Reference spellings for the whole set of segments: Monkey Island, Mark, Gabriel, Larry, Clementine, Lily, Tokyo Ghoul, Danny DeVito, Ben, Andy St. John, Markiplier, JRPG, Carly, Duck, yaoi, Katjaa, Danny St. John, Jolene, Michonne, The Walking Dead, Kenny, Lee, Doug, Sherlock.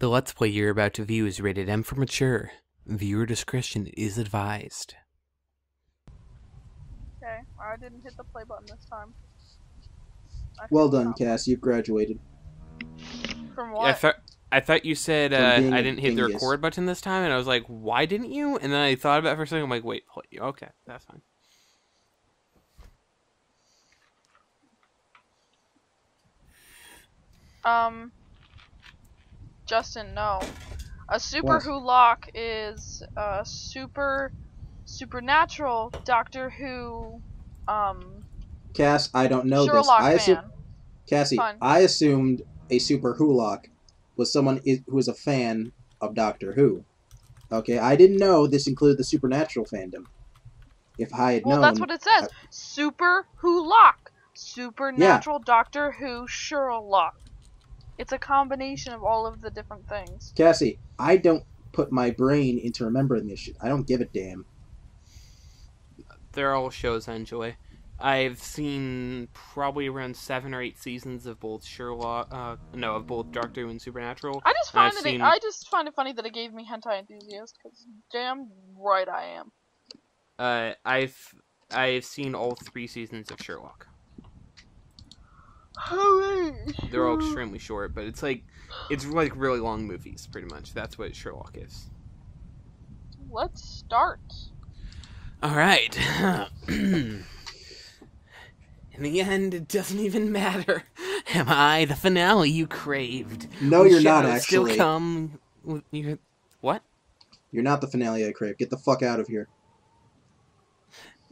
The Let's Play you're about to view is rated M for mature. Viewer discretion is advised. Okay, I didn't hit the play button this time. Well done, Cass. You've graduated. From what? I thought you said I didn't hit the record button this time, and I was like, why didn't you? And then I thought about it for a second. I'm like, wait, okay, that's fine. Justin, no. A Super Who lock is a supernatural Doctor Who. Cass, I don't know Sherlock this. Cassie, I assumed a Super Who lock was someone who is a fan of Doctor Who. Okay, I didn't know this included the supernatural fandom. If I had known, that's what it says. Super Who lock, supernatural Doctor Who Sherlock. It's a combination of all of the different things. Cassie, I don't put my brain into remembering this shit. I don't give a damn. They're all shows I enjoy. I've seen probably around 7 or 8 seasons of both both Doctor Who and Supernatural. I just find it funny that it gave me hentai enthusiast, because damn right I am. I've seen all 3 seasons of Sherlock. They're all extremely short, but it's like really long movies, pretty much. That's what Sherlock is. Let's start. All right. In the end, it doesn't even matter. Am I the finale you craved? No, you're not, actually. Still come. What? You're not the finale I crave. Get the fuck out of here.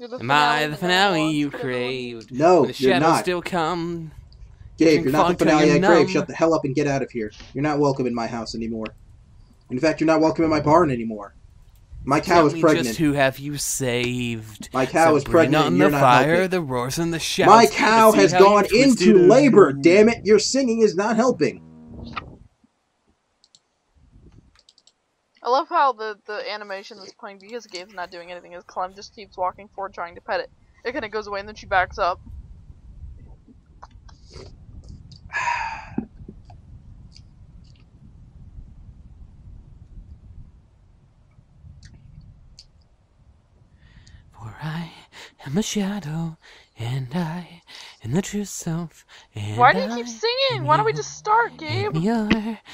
Am I the finale you craved? No, you're not. Still come. Gabe, you're not the finale I crave. Shut the hell up and get out of here. You're not welcome in my house anymore. In fact, you're not welcome in my barn anymore. My cow is pregnant. Just who have you saved? My cow is pregnant. On the fire, the roars and the shouts. My cow has gone into labor. Damn it! Your singing is not helping. I love how the animation that's playing because the game's not doing anything. Is Clem just keeps walking forward trying to pet it. It kind of goes away and then she backs up. I am a shadow, and I am the true self. And why do you keep singing? Why don't we just start, Gabe? Gabe,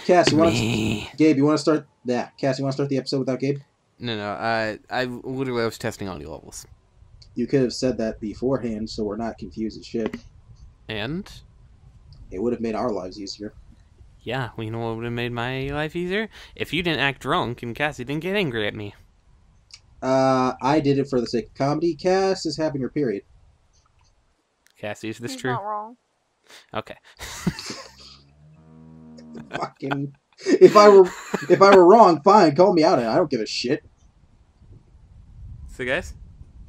you want to start that? Cass, you want to start the episode without Gabe? No. I literally was testing audio levels. You could have said that beforehand, so we're not confused as shit. And it would have made our lives easier. Yeah, well, you know what would have made my life easier? If you didn't act drunk and Cassie didn't get angry at me. I did it for the sake of comedy. Cass is having her period. Cassie, is this true? Not wrong. Okay. Fucking. If I were wrong, fine. Call me out on it. I don't give a shit. So, guys.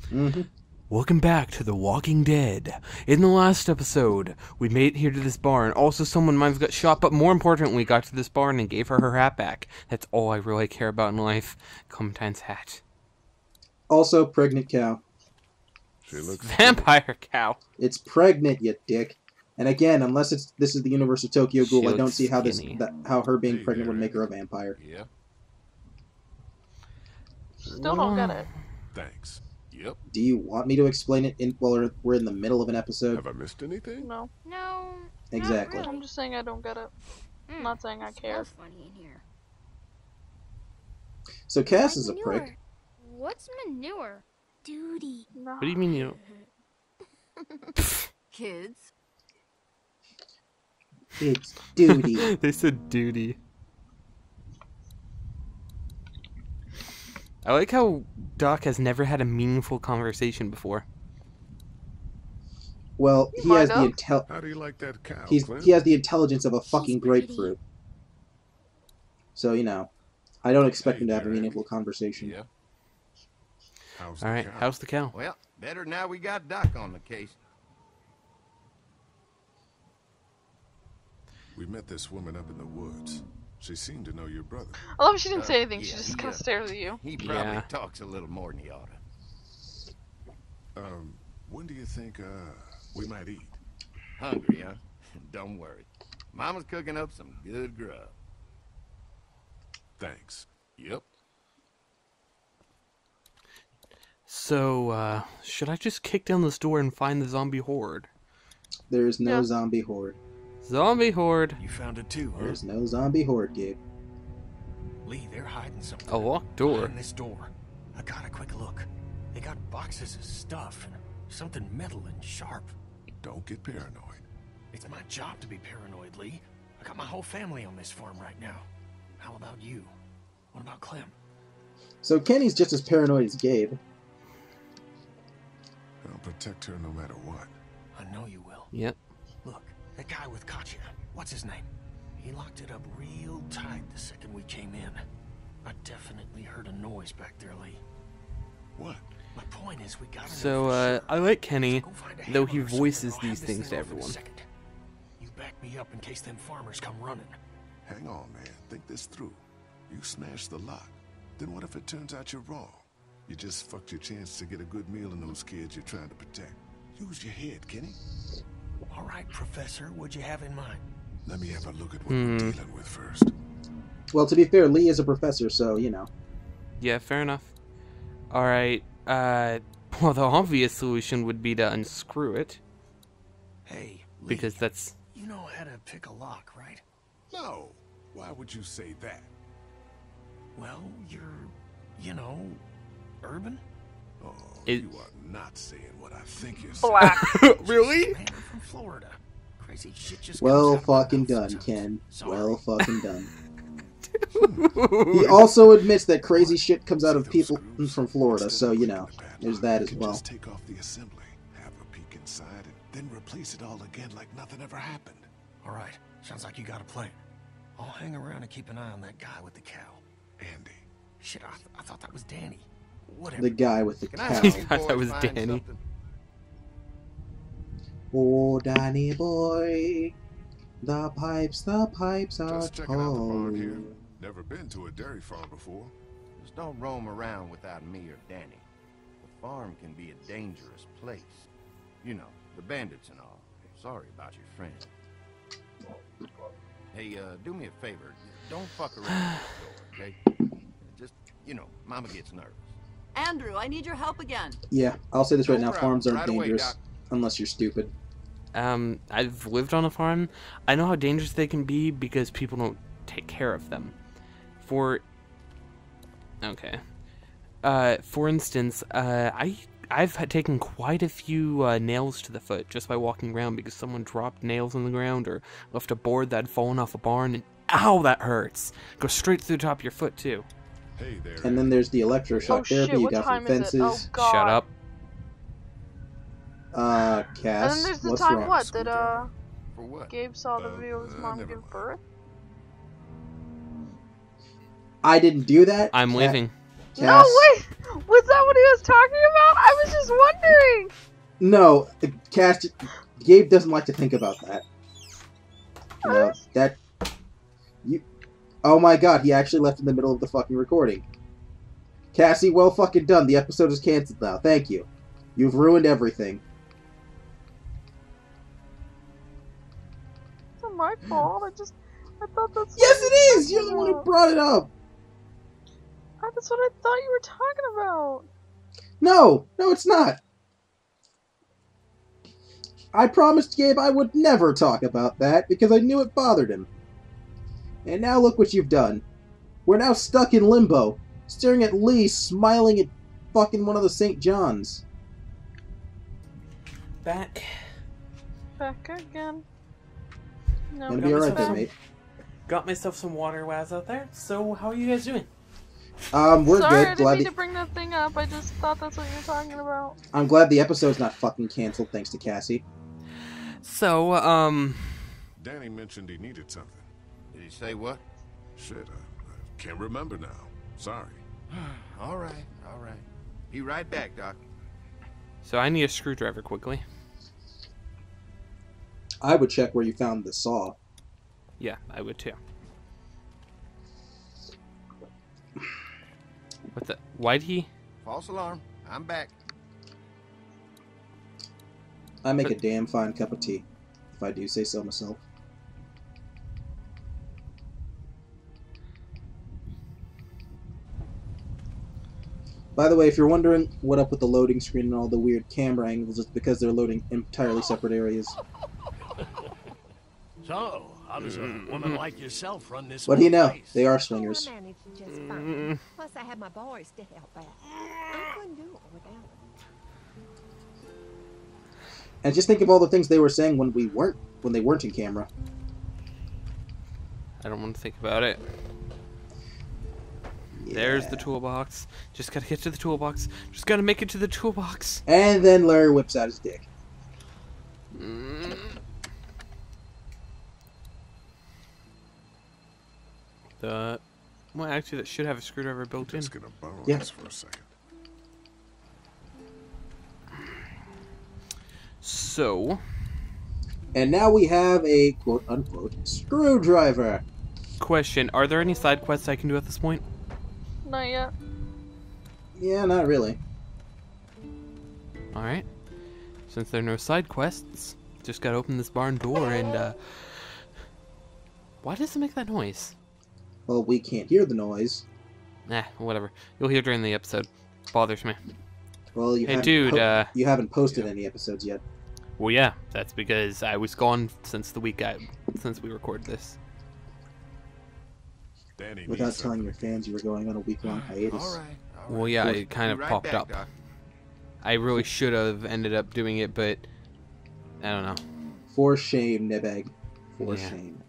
Mm-hmm. Welcome back to The Walking Dead. In the last episode, we made it here to this barn. Also, someone got shot, but more importantly, got to this barn and gave her her hat back. That's all I really care about in life. Clementine's hat. Also, pregnant cow. She looks vampire cow. It's pregnant, you dick. And again, unless this is the universe of Tokyo Ghoul, I don't see how how her being pregnant would make her a vampire. Yeah. Still don't get it. Thanks. Yep. Do you want me to explain it while we're in the middle of an episode? Have I missed anything? No. No. Exactly. Really. I'm just saying I don't get it. I'm not saying I care. It's so funny in here. So Cass is a prick. What's manure? Duty. No. What do you mean you? Kids. It's duty. They said duty. I like how Doc has never had a meaningful conversation before. Well, he has the How do you like that cow? He has the intelligence of a fucking grapefruit. So you know, I don't expect him to have a meaningful conversation. Yeah. All right, how's the cow? Well, better now we got Doc on the case. We met this woman up in the woods. She seemed to know your brother. I love she didn't say anything. She just kind of stares at you. He probably talks a little more than he ought to. When do you think we might eat? Hungry, huh? Don't worry. Mama's cooking up some good grub. Thanks. Yep. So, should I just kick down this door and find the zombie horde? There is no zombie horde. Zombie horde! You found it too, huh? There's no zombie horde, Gabe. Lee, they're hiding something. A locked door. Behind this door. I got a quick look. They got boxes of stuff and something metal and sharp. Don't get paranoid. It's my job to be paranoid, Lee. I got my whole family on this farm right now. How about you? What about Clem? So Kenny's just as paranoid as Gabe. I'll protect her no matter what. I know you will. Yep. Look, that guy with Katjaa, what's his name? He locked it up real tight the second we came in. I definitely heard a noise back there, Lee. What? My point is we got I like Kenny, though he voices these things to everyone. You back me up in case them farmers come running. Hang on, man. Think this through. You smash the lock. Then what if it turns out you're wrong? You just fucked your chance to get a good meal in those kids you're trying to protect. Use your head, Kenny. All right, Professor. What'd you have in mind? Let me have a look at what we're dealing with first. Well, to be fair, Lee is a professor, so, you know. Yeah, fair enough. All right. Well, the obvious solution would be to unscrew it. Hey, Lee, because that's... You know how to pick a lock, right? No. Why would you say that? Well, you're, you know, urban. Oh, you are not saying what I think you're saying. Black. Really? Man, I'm from Florida. Crazy shit just well fucking done, Ken. Sorry. Well fucking done. He also admits that crazy shit comes out of people from Florida, so you know, there's that as well. Just take off the assembly, have a peek inside, and then replace it all again like nothing ever happened. All right, sounds like you got a plan. I'll hang around and keep an eye on that guy with the cow. Andy. Shit, I thought that was Danny. Whatever. The guy with the cow. I thought that was Danny. Something. Oh, Danny boy, the pipes are just checking out the farm here. Never been to a dairy farm before. Just don't roam around without me or Danny. The farm can be a dangerous place. You know, the bandits and all. Sorry about your friend. Hey, do me a favor. Don't fuck around with the door, okay? Just, you know, Mama gets nervous. Andrew, I need your help again. Yeah, I'll say this right now. Farms aren't dangerous unless you're stupid. I've lived on a farm. I know how dangerous they can be because people don't take care of them. For instance, I've taken quite a few nails to the foot just by walking around because someone dropped nails on the ground or left a board that had fallen off a barn, and ow, that hurts. Goes straight through the top of your foot too. Hey there. And then there's the electroshock therapy you got from fences. Oh, shut up. Cass, and then there's the time that Gabe saw the video of his mom give birth. I didn't do that. I'm leaving. Cass. No, wait! Was that what he was talking about? I was just wondering! No, Cass... Gabe doesn't like to think about that. No, that... You... Oh my god, he actually left in the middle of the fucking recording. Cassie, well fucking done. The episode is cancelled now. Thank you. You've ruined everything. It's not my fault. I thought that's... Yes, it is! You're the one who brought it up! That's what I thought you were talking about. No, no, it's not. I promised Gabe I would never talk about that because I knew it bothered him. And now look what you've done. We're now stuck in limbo, staring at Lee smiling at fucking one of the St. Johns. Back again. No, gonna be alright there, mate. Got myself some water while I was out there. So how are you guys doing? We're sorry, good. I didn't mean to bring that thing up. I just thought that's what you were talking about. I'm glad the episode's not fucking canceled, thanks to Cassie. So, Danny mentioned he needed something. Did he say what? Shit, I can't remember now. Sorry. All right. Be right back, Doc. So I need a screwdriver quickly. I would check where you found the saw. Yeah, I would too. What the? Why'd he? False alarm. I'm back. I make a damn fine cup of tea, if I do say so myself. By the way, if you're wondering what up with the loading screen and all the weird camera angles, it's because they're loading entirely separate areas. So, how does a woman like yourself run this place? What do you know? They are swingers. I managed just fine. Plus, I had my boys to help out. I couldn't do it without them. And just think of all the things they were saying when they weren't in camera. I don't want to think about it. Yeah. There's the toolbox. Just gotta get to the toolbox. Just gotta make it to the toolbox. And then Larry whips out his dick. Well, actually, that should have a screwdriver built in. Just gonna borrow this for a second. So. And now we have a quote-unquote screwdriver. Question, are there any side quests I can do at this point? Not yet. Yeah, not really. Alright. Since there are no side quests, just gotta open this barn door and, why does it make that noise? Well, we can't hear the noise. Nah, whatever. You'll hear during the episode. Bothers me. Well, you, you haven't posted any episodes yet. Well, yeah. That's because I was gone since the week since we recorded this. Danny, without telling your fans you were going on a week-long hiatus. All right. Well, yeah, it kind of popped up. Doc. I really should have ended up doing it, but I don't know. For shame, Nebag. For shame.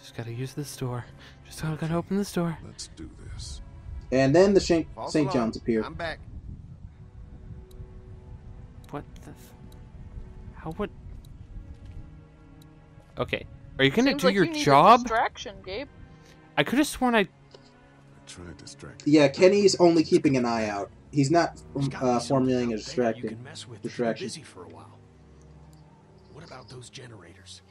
Just gotta use this door. Just gotta open this door. Let's do this. And then the St. John's appear. I'm back. What the? How would? Okay. Are you gonna do your job? Distraction, Gabe. I could have sworn I tried to distract. Yeah, Kenny's only keeping an eye out. He's not formulating a distraction. Busy for a while. What about those generators?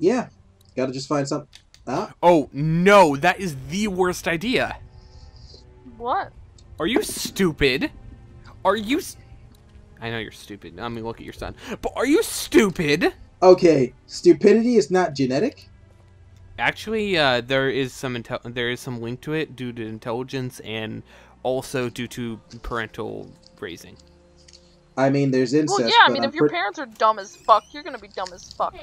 Yeah, gotta just find some. Huh? Oh no, that is the worst idea. What? Are you stupid? Are you? I know you're stupid. I mean, look at your son. But are you stupid? Okay, stupidity is not genetic. Actually, there is some link to it due to intelligence and also due to parental raising. I mean, there's incest. Well, yeah, I mean, if your parents are dumb as fuck, you're gonna be dumb as fuck.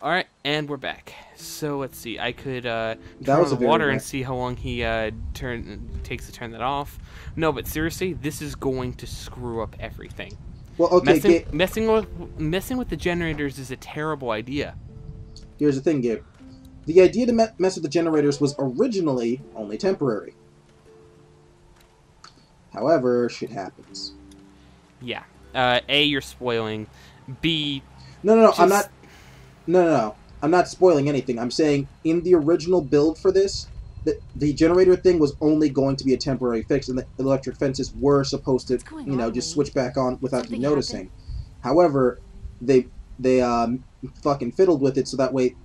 All right, and we're back. So let's see. I could turn on the water and see how long he takes to turn that off. No, but seriously, this is going to screw up everything. Well, okay, messing with the generators is a terrible idea. Here's the thing, Gabe. The idea to mess with the generators was originally only temporary. However, shit happens. Yeah. A, you're spoiling. B. No, just... I'm not. No. I'm not spoiling anything. I'm saying in the original build for this, the generator thing was only going to be a temporary fix, and the electric fences were supposed to, you know, just switch back on without you noticing. However, they fucking fiddled with it, so that way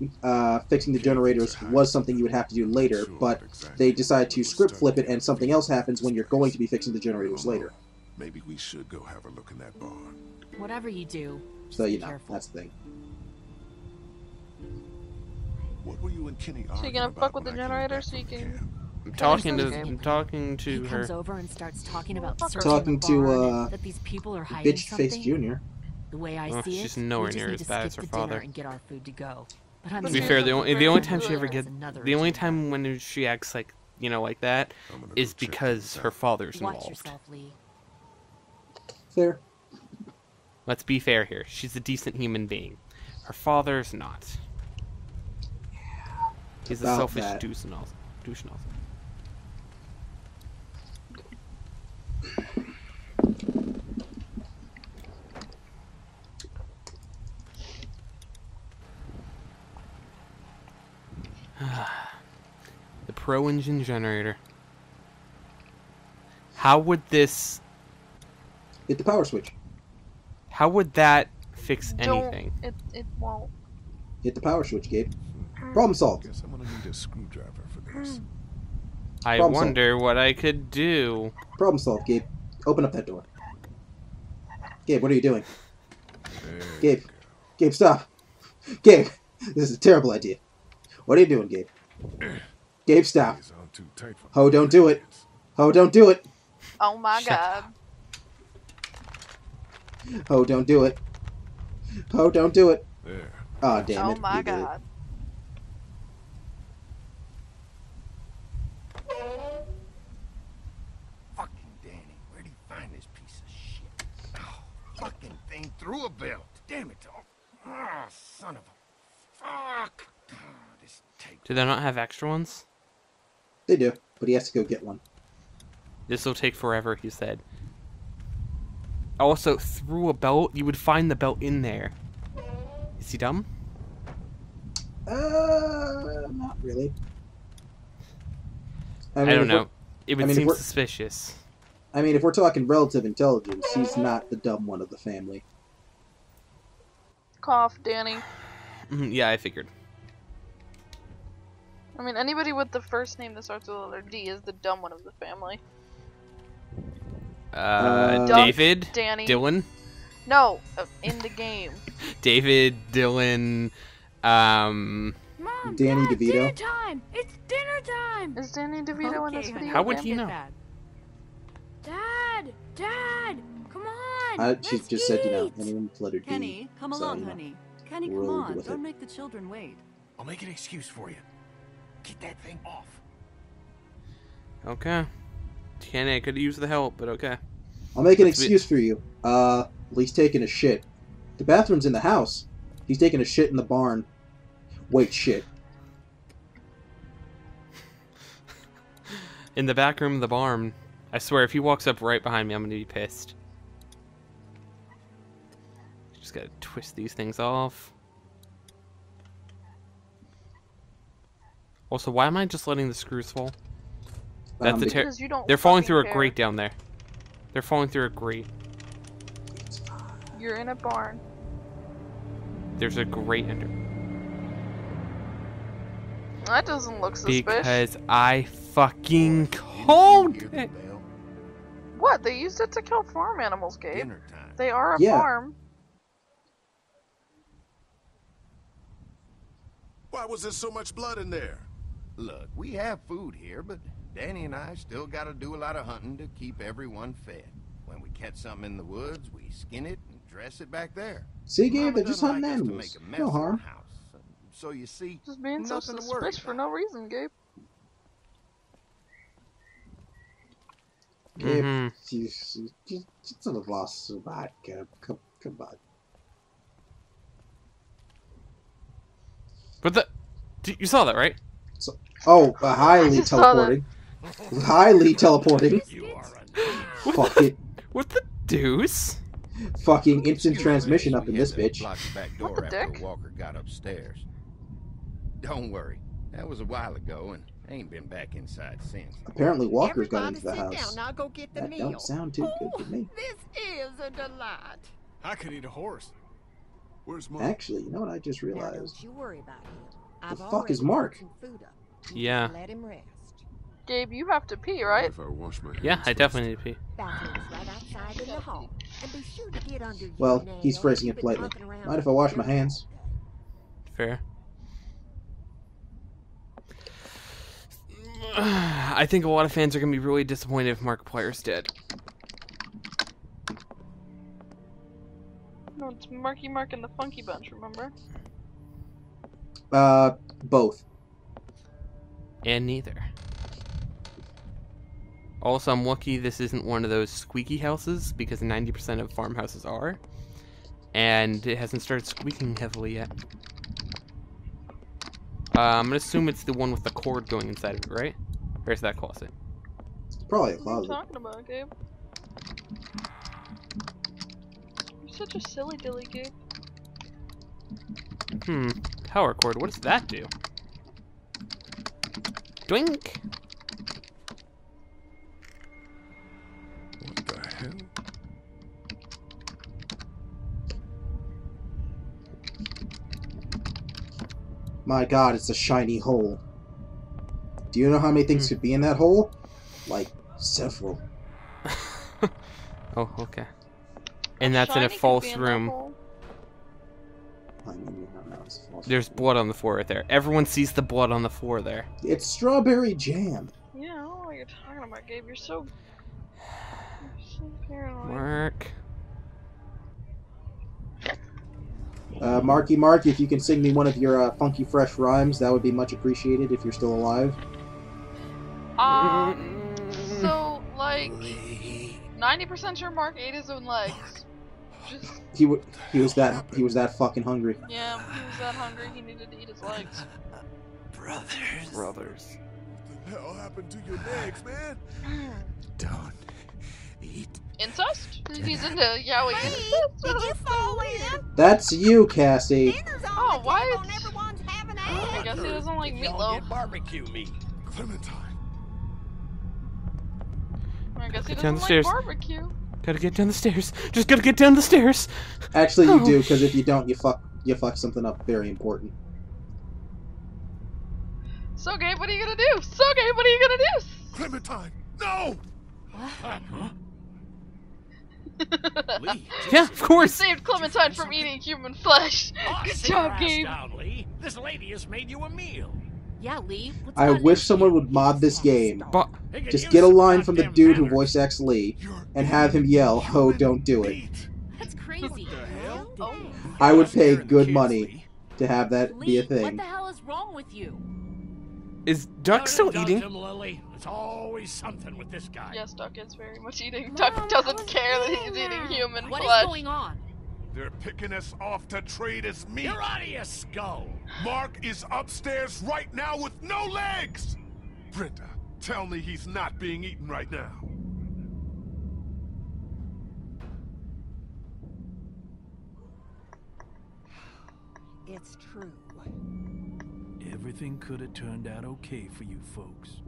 fixing the generators was something you would have to do later, but they decided to script flip it, and something else happens when you're going to be fixing the generators later. Maybe we should go have a look in that barn. Whatever you do, so, you know, that's the thing. What were you and Kenny arguing about? So you gonna fuck with the generator so you can... I'm talking to her. He comes over and starts talking about talking to, that these people are hiding something. Bitch-faced Junior. The way I see it, she's nowhere near as bad as her father. And get our food to go. But I'm to be fair, the only time when she acts like, you know, like that is because her father's involved. Yourself, Lee. Fair. Let's be fair here. She's a decent human being. Her father's not. He's a selfish douche and all. The pro engine generator. How would this hit the power switch? How would that fix anything? It won't. Hit the power switch, Gabe. Problem solved. Guess I'm gonna need a screwdriver for this. I wonder what I could do. Problem solved, Gabe. Open up that door. Gabe, what are you doing? Gabe. Gabe, stop. Gabe, this is a terrible idea. What are you doing, Gabe? Gabe, stop. Oh, don't do it. Oh, don't do it. Oh, my God. Oh, don't do it. Oh, don't do it. Oh, damn it. Oh, my God. Fucking Danny. Where'd he find this piece of shit? Oh, fucking thing threw a belt. Damn it. Oh, son of a... Fuck. Oh, this tape. Do they not have extra ones? They do, but he has to go get one. This will take forever, he said. Also, through a belt, you would find the belt in there. Is he dumb? Not really. I mean, don't know. It would seem suspicious. I mean, if we're talking relative intelligence, he's not the dumb one of the family. Cough, Danny. Yeah, I figured. I mean, anybody with the first name that starts with the letter D is the dumb one of the family. Doug, David? Danny. Dylan? No, in the game. David, Dylan, Mom, Danny Dad, DeVito. Dinner time. It's dinner time! Is Danny DeVito in this video? How would he know? Dad! Dad! Come on! She just said, you know, anyone fluttered D. Kenny, come along, honey. Kenny, come on. Don't make the children wait. I'll make an excuse for you. Get that thing off. Okay. Kenny, I could use the help, but okay. I'll make an excuse for you. Lee's taking a shit. The bathroom's in the house. He's taking a shit in the barn. Wait, shit. In the back room of the barn. I swear, if he walks up right behind me, I'm gonna be pissed. Just gotta twist these things off. Also, why am I just letting the screws fall? That's the terror. They're falling through a grate down there. They're falling through a grate. You're in a barn. There's a grate under. That doesn't look suspicious. Because I fucking called it. What? They used it to kill farm animals, Gabe. They are a farm. Why was there so much blood in there? Look, we have food here, but Danny and I still gotta do a lot of hunting to keep everyone fed. When we catch something in the woods, we skin it and dress it back there. See, Gabe, they're just hunting animals. No harm. So you see, just being so suspicious for no reason, Gabe. Gabe, just a loss of vodka. Come on. But you saw that, right? So, highly teleporting. Highly teleporting. Fuck it. What the deuce? Fucking instant transmission up in this bitch. What the dick? Walker got upstairs. Don't worry. That was a while ago, and I ain't been back inside since. Apparently Walker got into the house. That don't sound too good to me. This is a delight. I could eat a horse. Actually, you know what I just realized? You worry about him. The fuck is Mark? Yeah. Let him rest. Gabe, you have to pee, right? Yeah, I definitely need to pee. Well, he's phrasing it politely. Mind if I wash my hands? Fair. I think a lot of fans are going to be really disappointed if Markiplier's dead. No, it's Marky Mark and the Funky Bunch, remember? Both. And neither. Also, I'm lucky this isn't one of those squeaky houses, because 90% of farmhouses are. And it hasn't started squeaking heavily yet. I'm gonna assume it's the one with the cord going inside of it, right? Or is that closet? It's probably a closet. What are you talking about, Gabe? Such a silly dilly gig. Power cord, what does that do? Doink! What the hell? My God, it's a shiny hole. Do you know how many things could be in that hole? Like, several. Oh, okay. And that's in a false room. I mean, I don't know. There's blood on the floor right there. Everyone sees the blood on the floor there. It's strawberry jam. Yeah, I don't know what you're talking about, Gabe. You're so paranoid. Mark. Marky Mark, if you can sing me one of your funky fresh rhymes, that would be much appreciated if you're still alive. So, like, 90% sure Mark ate his own legs. Just... He was that fucking hungry. Yeah, he was that hungry, he needed to eat his legs. Brothers. What the hell happened to your legs, man? Don't eat. Incest? He's into yaoi. Hey, did you fall in? That's you, Cassie. Oh, why? I guess he doesn't like meatloaf. Barbecue meat. Clementine. I guess he doesn't like barbecue. Gotta get down the stairs. Just gotta get down the stairs. Actually, you do, because if you don't, you fuck something up very important. So, Gabe, what are you gonna do? Clementine, no. What? Huh? Lee, yeah, of course. You saved Clementine from eating human flesh. Good job, Gabe. This lady has made you a meal. Yeah, Lee. I wish someone would mod this game. Just get a line from the dude who voice acts Lee and have him yell, "Oh, don't do it." That's crazy. I would pay good money to have that be a thing. What the hell is wrong with you? Is Duck still eating? Lily. It's always something with this guy. Yes, Duck is very much eating. Duck doesn't care that he's eating human flesh. What is going on? They're picking us off to trade us meat. You're out of your skull. Mark is upstairs right now with no legs. Brenda, tell me he's not being eaten right now. It's true. Everything could have turned out okay for you folks.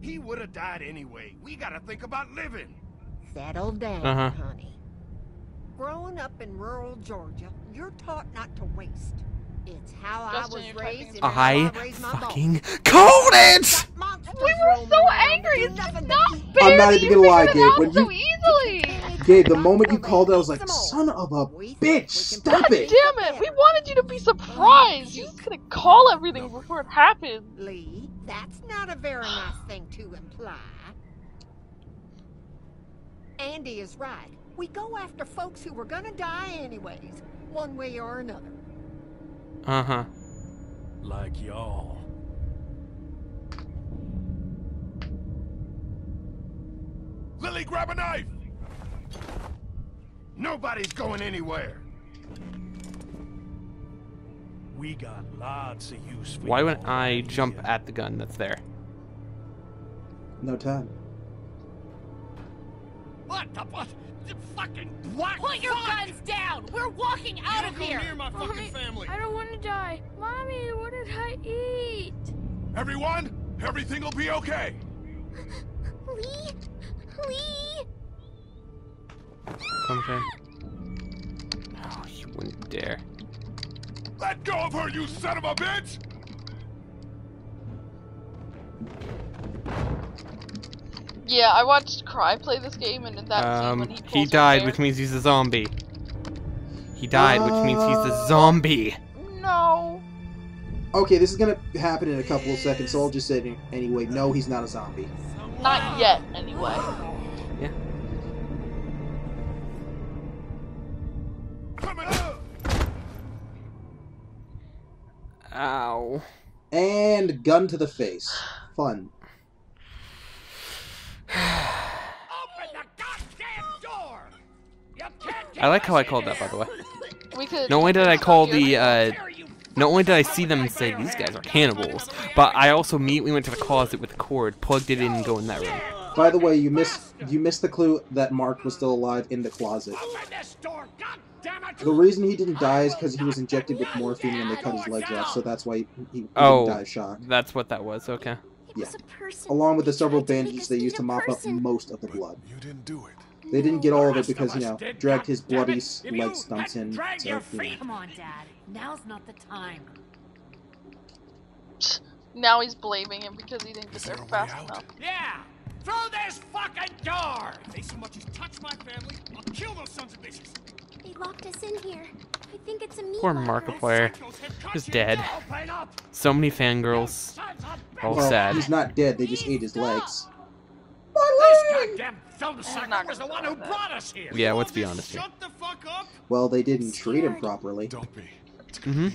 He would have died anyway. We gotta think about living. Settle down, honey. Growing up in rural Georgia, you're taught not to waste. It's how Justin, I was raised. I fucking called it! We were so angry. It's I'm not even gonna lie, Gabe. When you Gabe, the moment you called, I was like, son of a bitch, stop it! God damn it! We wanted you to be surprised! You just couldn't call everything before it happened! Lee, that's not a very nice thing to imply. Andy is right. We go after folks who were gonna die anyways, one way or another. Uh-huh. Like y'all. Lily, grab a knife! Nobody's going anywhere. We got lots of use for you. Why wouldn't I jump at the gun that's there? No time. What the fuck? Put your guns down! We're walking out of here! Near my fucking family. I don't want to die. Mommy, what did I eat? Everyone, everything will be okay. Lee? Lee? Okay. Oh, you wouldn't dare. Let go of her, you son of a bitch! Yeah, I watched Cry play this game, and in that scene when he died, which means he's a zombie. He died, which means he's a zombie. No. Okay, this is gonna happen in a couple of seconds, so I'll just say anyway. No, he's not a zombie. Not yet, anyway. Yeah. Ow. And gun to the face. Fun. Open the goddamn door! I like how I called that, by the way. Not only did I call the, not only did I see them and say, these guys are cannibals, but I also immediately went to the closet with the cord, plugged it in, and go in that room. By the way, you missed the clue that Mark was still alive in the closet. Open this door, goddamn! The reason he didn't die is because he was injected with morphine when they cut his legs off, so that's why he didn't die shocked. That's what that was, okay. Yeah. Along with the several bandages they used to mop up most of the blood. You didn't do it. They didn't get all of it because, you know, dragged his bloody leg stumps in. So, yeah. Come on, Dad. Now's not the time. Now he's blaming him because he didn't get there fast enough. Yeah! Through this fucking door! If they so much as touch my family, I'll kill those sons of bitches! They locked us in here. I think it's a poor Markiplier. He's dead. So many fangirls. All sad. He's not dead, they just ate his legs. Yeah, let's be honest here. Well, they didn't treat him properly. So many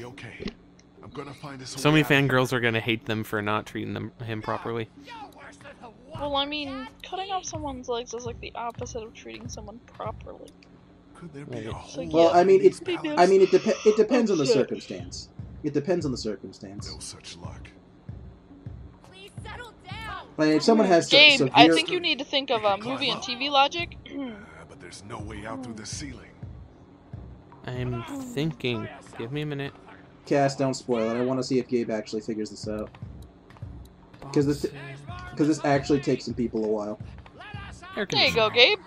fangirls are going to hate them for not treating him properly. Well, I mean, cutting off someone's legs is like the opposite of treating someone properly. Well, I mean, it depends on the circumstance. It depends on the circumstance. No such luck. Please settle down. Like, if someone has Gabe, I think you need to think of movie and TV logic. But there's no way out through the ceiling. I'm thinking. Give me a minute. Cass, don't spoil it. I want to see if Gabe actually figures this out. Because this actually takes some people a while. There you go, Gabe.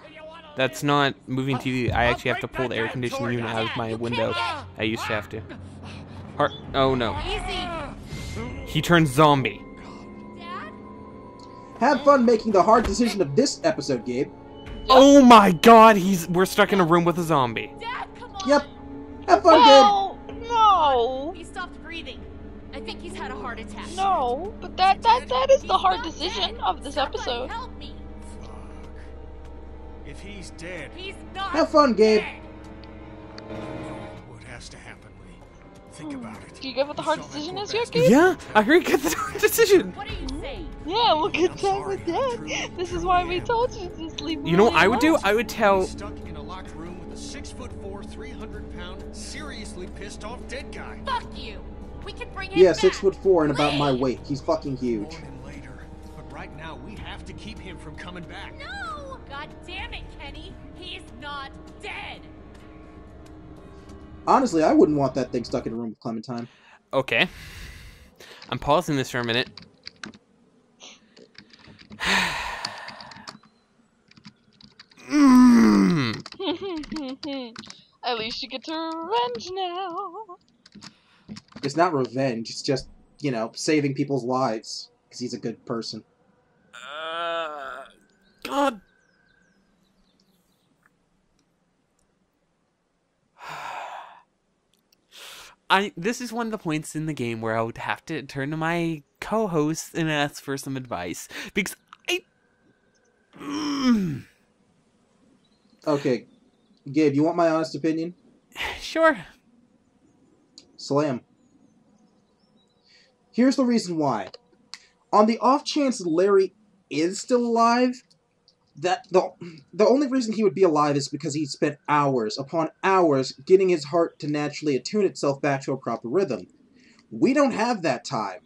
That's not moving TV. I actually have to pull the air conditioning unit out of my window. I used to have to. Oh no. He turns zombie. Have fun making the hard decision of this episode, Gabe. Oh my god, we're stuck in a room with a zombie. Yep. Have fun, Gabe. No. He stopped breathing. I think he's had a heart attack. No, but that is the hard decision of this episode. Help me. If he's dead, he's not. Have fun, Gabe. What has to happen? Think about it. Do you get what the hard decision is yet, Gabe? Yeah, I heard you get the hard decision. What do you say? Yeah, we'll get done with that. This is why we told you to just leave. You know what I would do? I would tell. Stuck in a locked room with a 6'4", 300-pound, seriously pissed off dead guy. Fuck you. We can bring him. Yeah, 6'4" and about my weight. He's fucking huge. Later, but right now we have to keep him from coming back. No. God damn it, Kenny! He's not dead! Honestly, I wouldn't want that thing stuck in a room with Clementine. Okay. I'm pausing this for a minute. At least you get to revenge now. It's not revenge, it's just, you know, saving people's lives. Because he's a good person. God. This is one of the points in the game where I would have to turn to my co-host and ask for some advice, because Okay, Gabe, you want my honest opinion? Sure. Slam. Here's the reason why. On the off chance Larry is still alive, that the only reason he would be alive is because he spent hours upon hours getting his heart to naturally attune itself back to a proper rhythm. We don't have that time.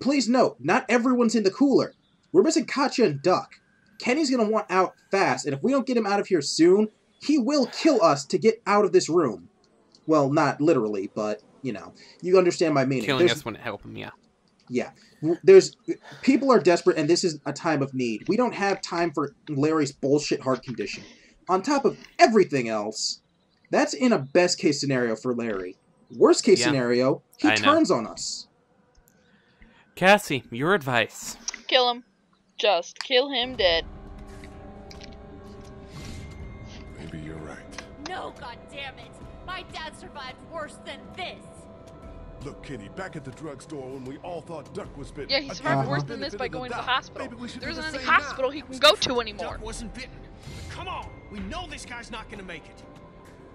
Please note, not everyone's in the cooler. We're missing Katjaa and Duck. Kenny's going to want out fast, and if we don't get him out of here soon, he will kill us to get out of this room. Well, not literally, but, you know, you understand my meaning. Killing us wouldn't help him, yeah. Yeah, people are desperate, and this is a time of need. We don't have time for Larry's bullshit heart condition. On top of everything else, that's in a best-case scenario for Larry. Worst-case scenario, he turns on us. Cassie, your advice. Kill him. Just kill him dead. Maybe you're right. No, goddammit. My dad survived worse than this. Look, Kenny, back at the drugstore when we all thought Duck was bitten. Yeah, he survived worse than this by going to the hospital. There isn't any hospital he can go to anymore. Duck wasn't bitten. Come on, we know this guy's not gonna make it.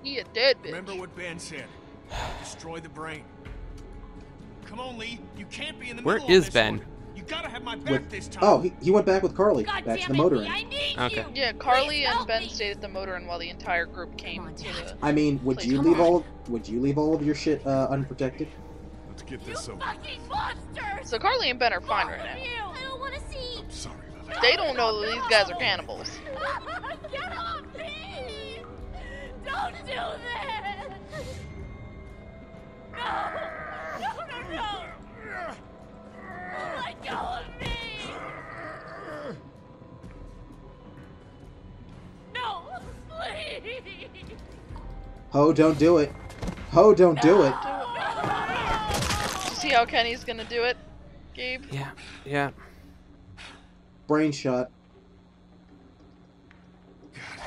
He a dead bitch. Remember what Ben said. Destroy the brain. Come on, Lee, you can't be in the middle of this. Where is Ben? You gotta have my back this time. Oh, he went back with Carly, back to the motor inn. Okay. Yeah, Carly and Ben stayed at the motor inn while the entire group came to the. I mean, would you leave all of your shit unprotected? Get this over. So Carly and Ben are fine right now. I don't want to see. I'm sorry, Lily. They don't know that these guys are cannibals. Get off, please! Don't do this! No! Let go of me! No, please! Ho, don't do it. Ho, don't do it. See how Kenny's gonna do it, Gabe? Yeah, yeah. Brain shot. God.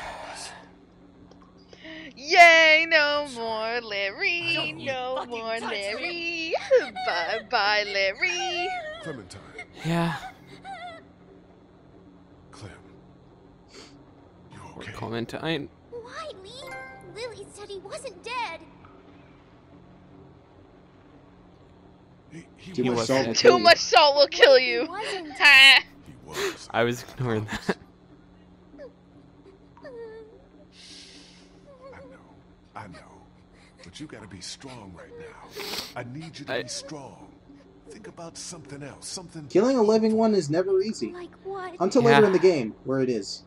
Yay, no more Larry, no more Larry. Bye-bye, Larry. Clementine. Yeah. Clem. You okay? Clementine. Why, Lee? Lily said he wasn't dead. He was dead. Too much salt will kill you. He was. I was ignoring that. I know, but you gotta be strong right now. I need you to be strong. Think about something else, something... Killing a living one is never easy. Like what? Until later in the game, where it is.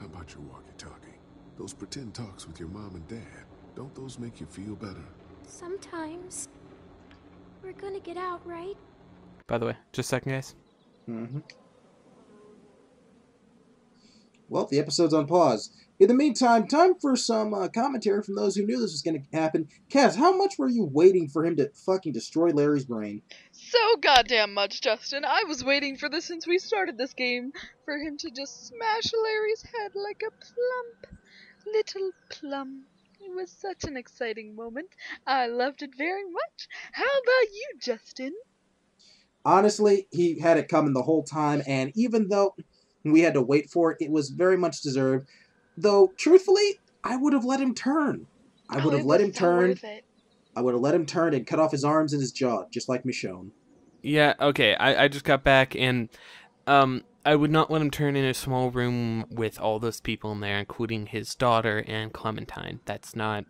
How about your walkie-talkie? Those pretend talks with your mom and dad, don't those make you feel better? Sometimes. We're gonna get out, right? By the way, just a second, guys. Mm-hmm. Well, the episode's on pause. In the meantime, time for some commentary from those who knew this was going to happen. Kaz, how much were you waiting for him to fucking destroy Larry's brain? So goddamn much, Justin. I was waiting for this since we started this game, for him to just smash Larry's head like a plump little plum. It was such an exciting moment. I loved it very much. How about you, Justin? Honestly, he had it coming the whole time, and even though... we had to wait for it. It was very much deserved. Though, truthfully, I would have let him turn. I would have let him turn. I would have let him turn and cut off his arms and his jaw, just like Michonne. Yeah, okay. I just got back, and I would not let him turn in a small room with all those people in there, including his daughter and Clementine. That's not...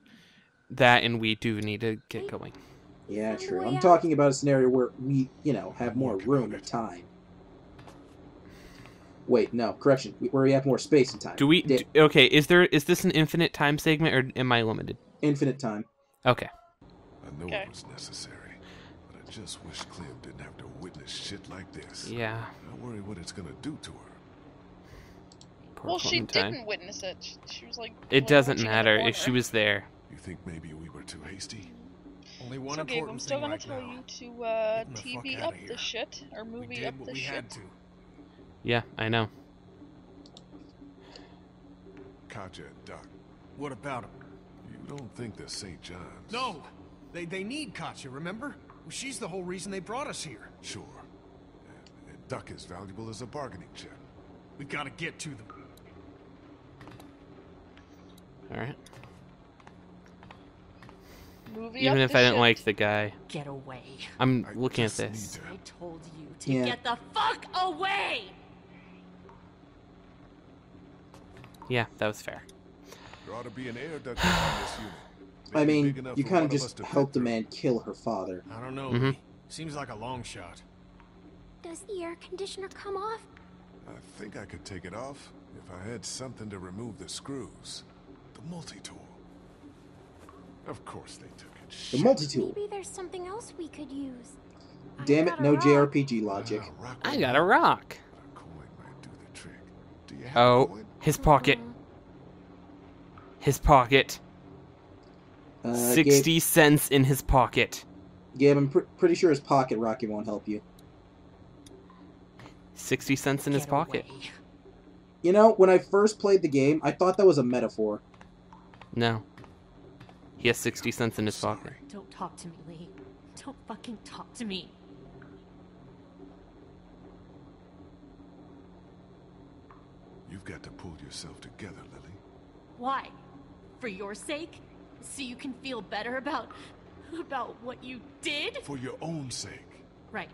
That, and we do need to get going. Yeah, true. I'm talking about a scenario where we, you know, have more room and time. Wait, no, correction. Where we have more space and time. Do we? Okay, is this an infinite time segment, or am I limited? Infinite time. Okay. I know it was necessary, but I just wish Clem didn't have to witness shit like this. Yeah. I worry what it's gonna do to her. Poor well, Clementine. She didn't witness it. She was like. It doesn't matter if she was there. You think maybe we were too hasty? Only one important thing. I'm still gonna tell you to TV up the shit or movie up the shit. We had to. Yeah, I know. Katjaa and Duck. What about him? You don't think they're St. John's? No! They need Katjaa, remember? Well, she's the whole reason they brought us here. Sure. And Duck is valuable as a bargaining chip. We gotta get to them. Alright. Even if I didn't like the guy. Get away. I'm looking at this. I told you to get the fuck away! Yeah, that was fair. There ought to be an air duct on this unit. I mean, you kind of just helped the man kill her father. I don't know. Mm-hmm. Seems like a long shot. Does the air conditioner come off? I think I could take it off if I had something to remove the screws. The multi-tool. Of course they took it. The multi-tool. Maybe there's something else we could use. Damn it, no JRPG logic. I got a rock. A coin might do the trick. Do you have a coin? His pocket. His pocket. 60 cents in his pocket. Gabe, I'm pretty sure his pocket rocket won't help you. 60 cents in his pocket. You know, when I first played the game, I thought that was a metaphor. No. He has 60 cents in his pocket. Don't talk to me, Lee. Don't fucking talk to me. You've got to pull yourself together, Lily. Why? For your sake? So you can feel better about what you did? For your own sake. Right.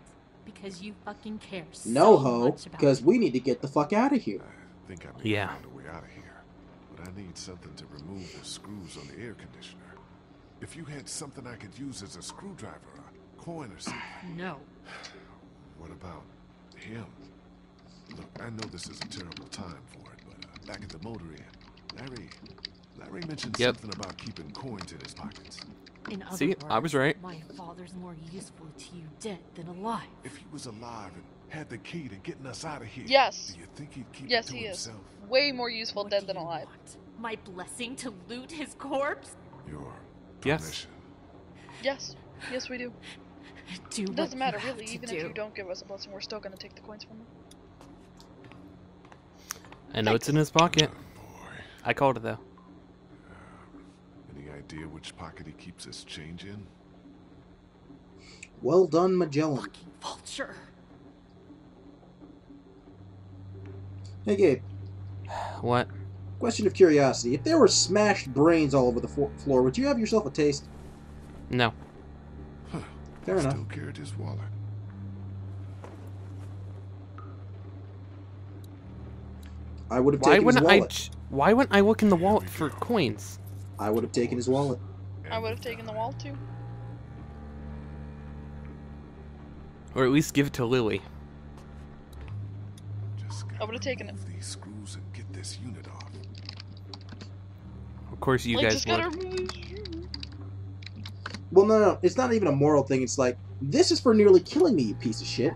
Because you fucking care so much about because we need to get the fuck out of here. I think I may find a way out of here. I need something to remove the screws on the air conditioner. If you had something I could use as a screwdriver, a coin or something. No. What about him? Look, I know this is a terrible time for it, but back at the motor inn, Larry mentioned something about keeping coins in his pockets. In other words, I was right. My father's more useful to you dead than alive. If he was alive and had the key to getting us out of here. Yes. Do you think he'd keep it to himself? Yes, he is. Way more useful dead than alive. My blessing to loot his corpse? Your permission. Yes. Yes, we do. It doesn't matter, really. Even if you don't give us a blessing, we're still going to take the coins from him. I know it's in his pocket. I called it though. Any idea which pocket he keeps his change in? Well done, Magellan. Fucking vulture. Hey, Gabe. What? Question of curiosity. If there were smashed brains all over the floor, would you have yourself a taste? No. Huh. Fair enough. Still carried his wallet. I would have taken his wallet. Why wouldn't I look in the wallet for coins? I would have taken his wallet. I would have taken the wallet too. Or at least give it to Lily. I would have taken it. These screws and get this unit off. Of course you guys would. Well, no. It's not even a moral thing. It's like, this is for nearly killing me, you piece of shit.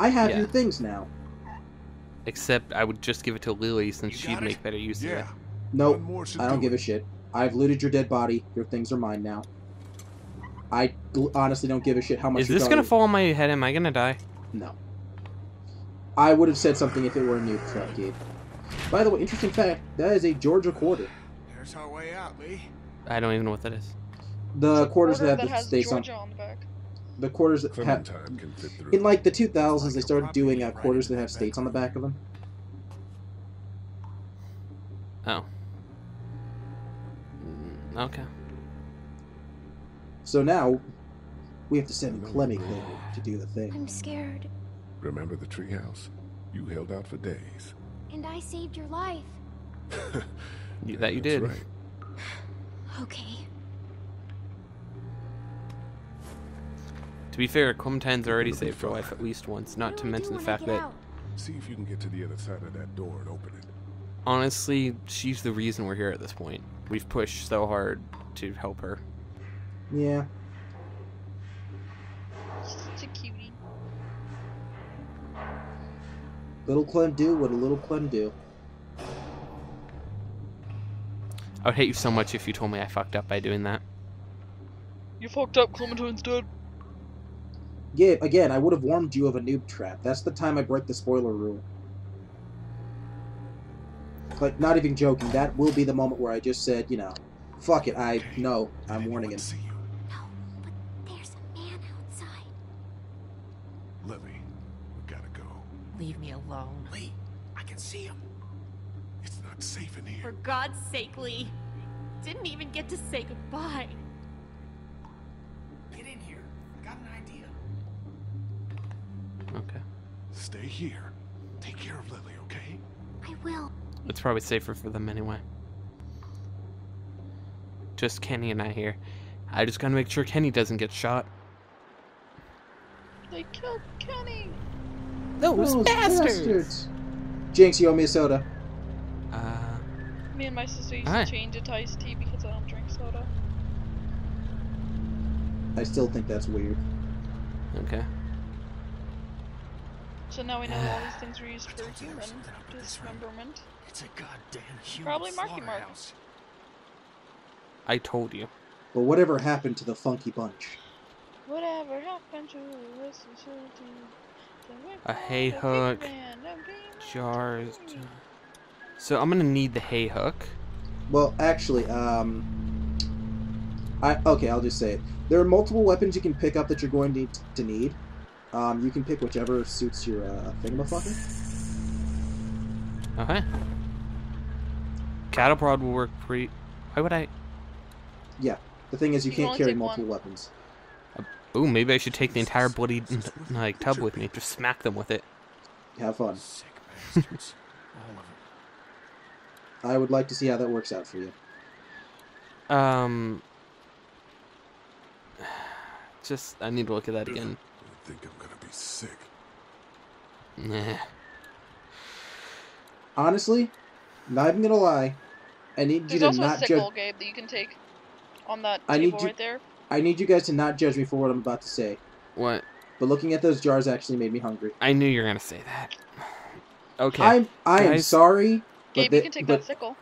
I have your things now. Except I would just give it to Lily since she'd make better use of it. Nope, I don't give a shit. I've looted your dead body. Your things are mine now. I honestly don't give a shit how much. Is this gonna fall on my head? Am I gonna die? No. I would have said something if it were a new truck, Gabe. By the way, interesting fact, that is a Georgia quarter. There's our way out, Lee. I don't even know what that is. The quarters that have to stay on the back. The quarters that have, in like the 2000s, they started doing quarters that have states on the back of them. Oh. Okay. So now, we have to send Clemmy to do the thing. I'm scared. Remember the treehouse? You held out for days. And I saved your life. That you did. Right. Okay. To be fair, Clementine's already saved her life at least once, not to mention the fact that... See if you can get to the other side of that door and open it. Honestly, she's the reason we're here at this point. We've pushed so hard to help her. Yeah. Such a cutie. Little Clem do what a little Clem do. I would hate you so much if you told me I fucked up by doing that. You fucked up, Clementine's dead. Gabe, again, I would have warned you of a noob trap. That's the time I break the spoiler rule. Like, not even joking, that will be the moment where I just said, you know, fuck it, no, I'm warning him. No, but there's a man outside. Lily, we gotta go. Leave me alone. Lee, I can see him. It's not safe in here. For God's sake, Lee. Didn't even get to say goodbye. Get in here. Got an idea. Okay. Stay here. Take care of Lily, okay? I will. It's probably safer for them anyway. Just Kenny and I here. I just gotta make sure Kenny doesn't get shot. They killed Kenny! Those bastards! Jinx, you owe me a soda. Me and my sister used to change it to iced tea because I don't drink soda. I still think that's weird. Okay. So now we know all these things were used for human dismemberment. It's a goddamn human probably Marky Mark. I told you. But whatever happened to the funky bunch? Whatever happened to the rest of the hay hook, jars. So I'm gonna need the hay hook. Well, actually, okay, I'll just say it. There are multiple weapons you can pick up that you're going to need. You can pick whichever suits your thingamafucker. Okay. Cattle prod will work pretty. Why would I? Yeah. The thing is, you can't carry multiple weapons. Ooh, maybe I should take the entire bloody like tub with me. Just smack them with it. Have fun. Sick bastards. I would like to see how that works out for you. Just I need to look at that again. I think I'm gonna be sick. Nah. Honestly, not even gonna lie, I need you to not judge. There's also a sickle, Gabe, that you can take on that table right there. I need you guys to not judge me for what I'm about to say. What? But looking at those jars actually made me hungry. I knew you were gonna say that. Okay. I am sorry. Gabe, you can take that sickle.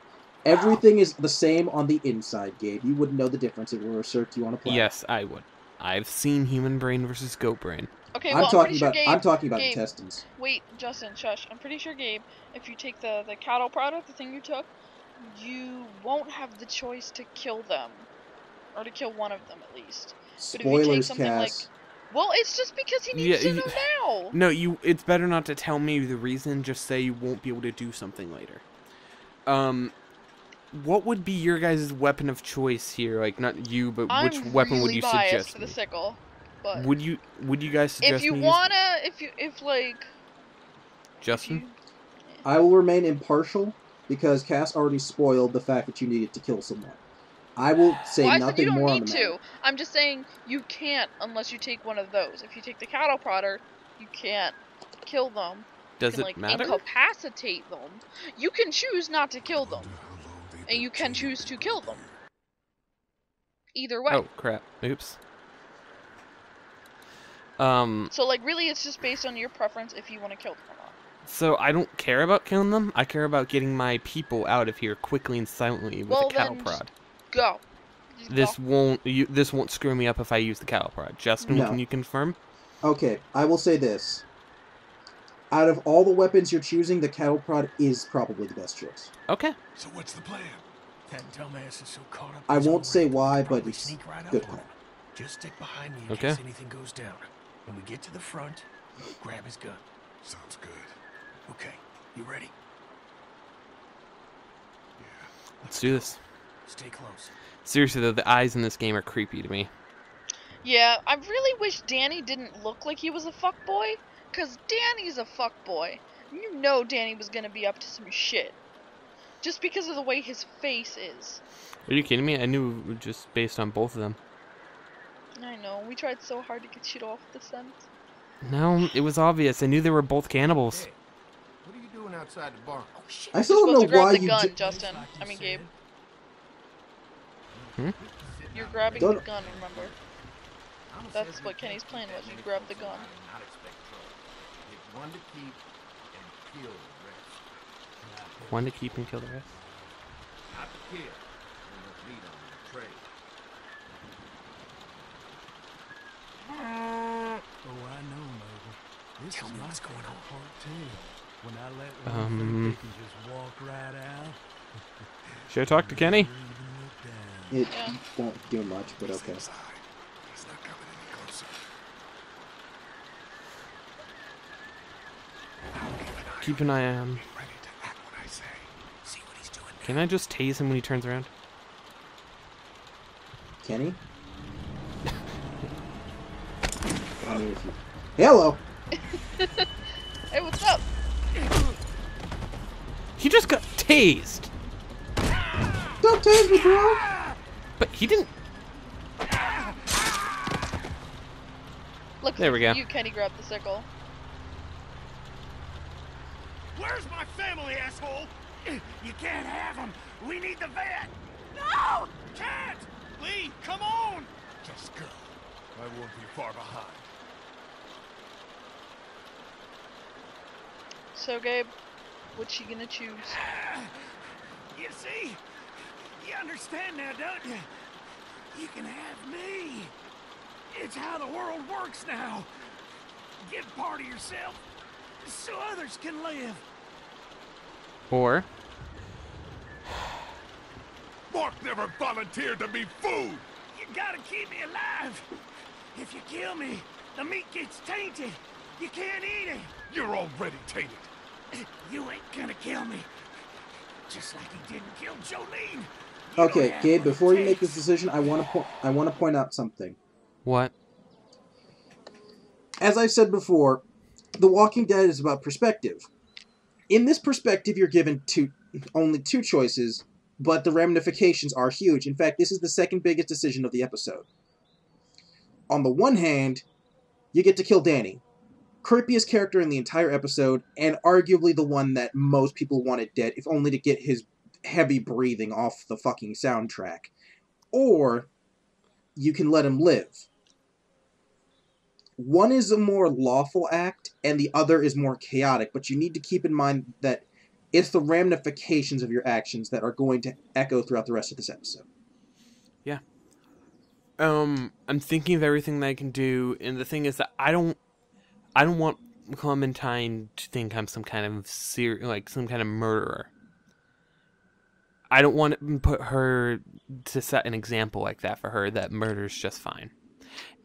Everything is the same on the inside, Gabe. You wouldn't know the difference if it were served to you on a plate. Yes, I would. I've seen human brain versus goat brain. Okay, well, I'm talking about intestines. Wait, Justin, shush. I'm pretty sure, Gabe, if you take the cattle product, the thing you took, you won't have the choice to kill them. Or to kill one of them, at least. Spoilers, but if you take something Cass. Like, well, it's just because he needs to know now! No, it's better not to tell me the reason, just say you won't be able to do something later. What would be your guys' weapon of choice here? Like, not you, but which weapon would you suggest? I'm really biased to the sickle, but... Would you guys suggest Justin? I will remain impartial, because Cass already spoiled the fact that you needed to kill someone. I will say nothing more on the matter. I'm just saying you can't unless you take one of those. If you take the cattle prodder, you can't kill them. Does it matter? Incapacitate them. You can choose not to kill them, and you can choose to kill them. Either way. Oh crap! Oops. So like, really, it's just based on your preference if you want to kill them or not. So I don't care about killing them. I care about getting my people out of here quickly and silently with the cattle prod. Go. This won't screw me up if I use the cattle prod. Justin, can you confirm? Okay, I will say this. Out of all the weapons you're choosing, the cattle prod is probably the best choice. Okay. So what's the plan? That dumbass is so caught up. I won't say why, but it's sneak right good plan. Just stick behind me in case anything goes down. When we get to the front, grab his gun. Sounds good. Okay, you ready? Yeah. Let's do this. Stay close. Seriously though, the eyes in this game are creepy to me. Yeah, I really wish Danny didn't look like he was a fuckboy, because Danny's a fuckboy. You know Danny was going to be up to some shit. Just because of the way his face is. Are you kidding me? I knew just based on both of them. I know, we tried so hard to get shit off the scent. No, it was obvious. I knew they were both cannibals. Hey, what are you doing outside the barn? Oh, shit. I still don't know why you did... Justin. I mean, Gabe. Hmm? You're grabbing the gun, remember? That's what Kenny's plan was. You grab the gun. One to keep and kill the rest. Oh, I know, Mother. This is what's going on. When I let one, they can just walk right out. Should I talk to Kenny? It won't do much, but okay. He's not coming any closer. Keep an eye on him. Can I just tase him when he turns around? Kenny? Hello! Hey, what's up? He just got tased! Don't tase me, bro! But he didn't. Look, there we go. You, Kenny, grab the sickle. Where's my family, asshole? You can't have them. We need the vet. No! Can't! Lee, come on! Just go. I won't be far behind. So, Gabe, what's she gonna choose? You see? You understand now, don't you? You can have me. It's how the world works now. Give part of yourself so others can live. Or... Mark never volunteered to be food. You gotta keep me alive. If you kill me, the meat gets tainted. You can't eat it. You're already tainted. You ain't gonna kill me. Just like he didn't kill Jolene. Okay, Gabe, before you make this decision, I want to point out something. What? As I said before, The Walking Dead is about perspective. In this perspective, you're given only two choices, but the ramifications are huge. In fact, this is the second biggest decision of the episode. On the one hand, you get to kill Danny. Creepiest character in the entire episode, and arguably the one that most people wanted dead, if only to get his heavy breathing off the fucking soundtrack. Or you can let him live. One is a more lawful act, and the other is more chaotic, but you need to keep in mind that it's the ramifications of your actions that are going to echo throughout the rest of this episode. Yeah. I'm thinking of everything that I can do, and the thing is that I don't want Clementine to think I'm some kind of murderer. I don't want to put her to set an example like that for her, that murder's just fine.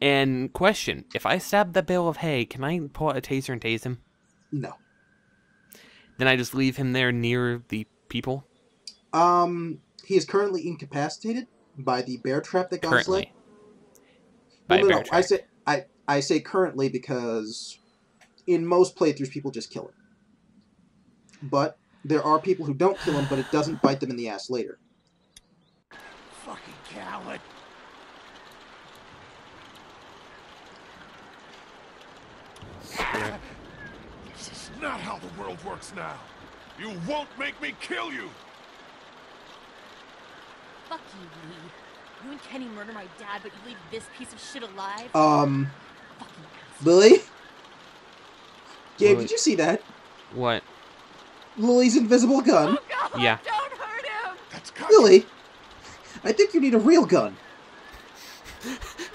And question, if I stab that bale of hay, can I pull out a taser and tase him? No. Then I just leave him there near the people? He is currently incapacitated by the bear trap that got slid. No, I say currently because in most playthroughs people just kill him. But there are people who don't kill him, but it doesn't bite them in the ass later. Fucking coward. This is not how the world works now. You won't make me kill you. Fuck you, Lee. You and Kenny murder my dad, but you leave this piece of shit alive? Fucking ass. Lily? Gabe, did you see that? What? Lily's invisible gun. Oh, God, yeah. Don't hurt him. That's Lily, I think you need a real gun.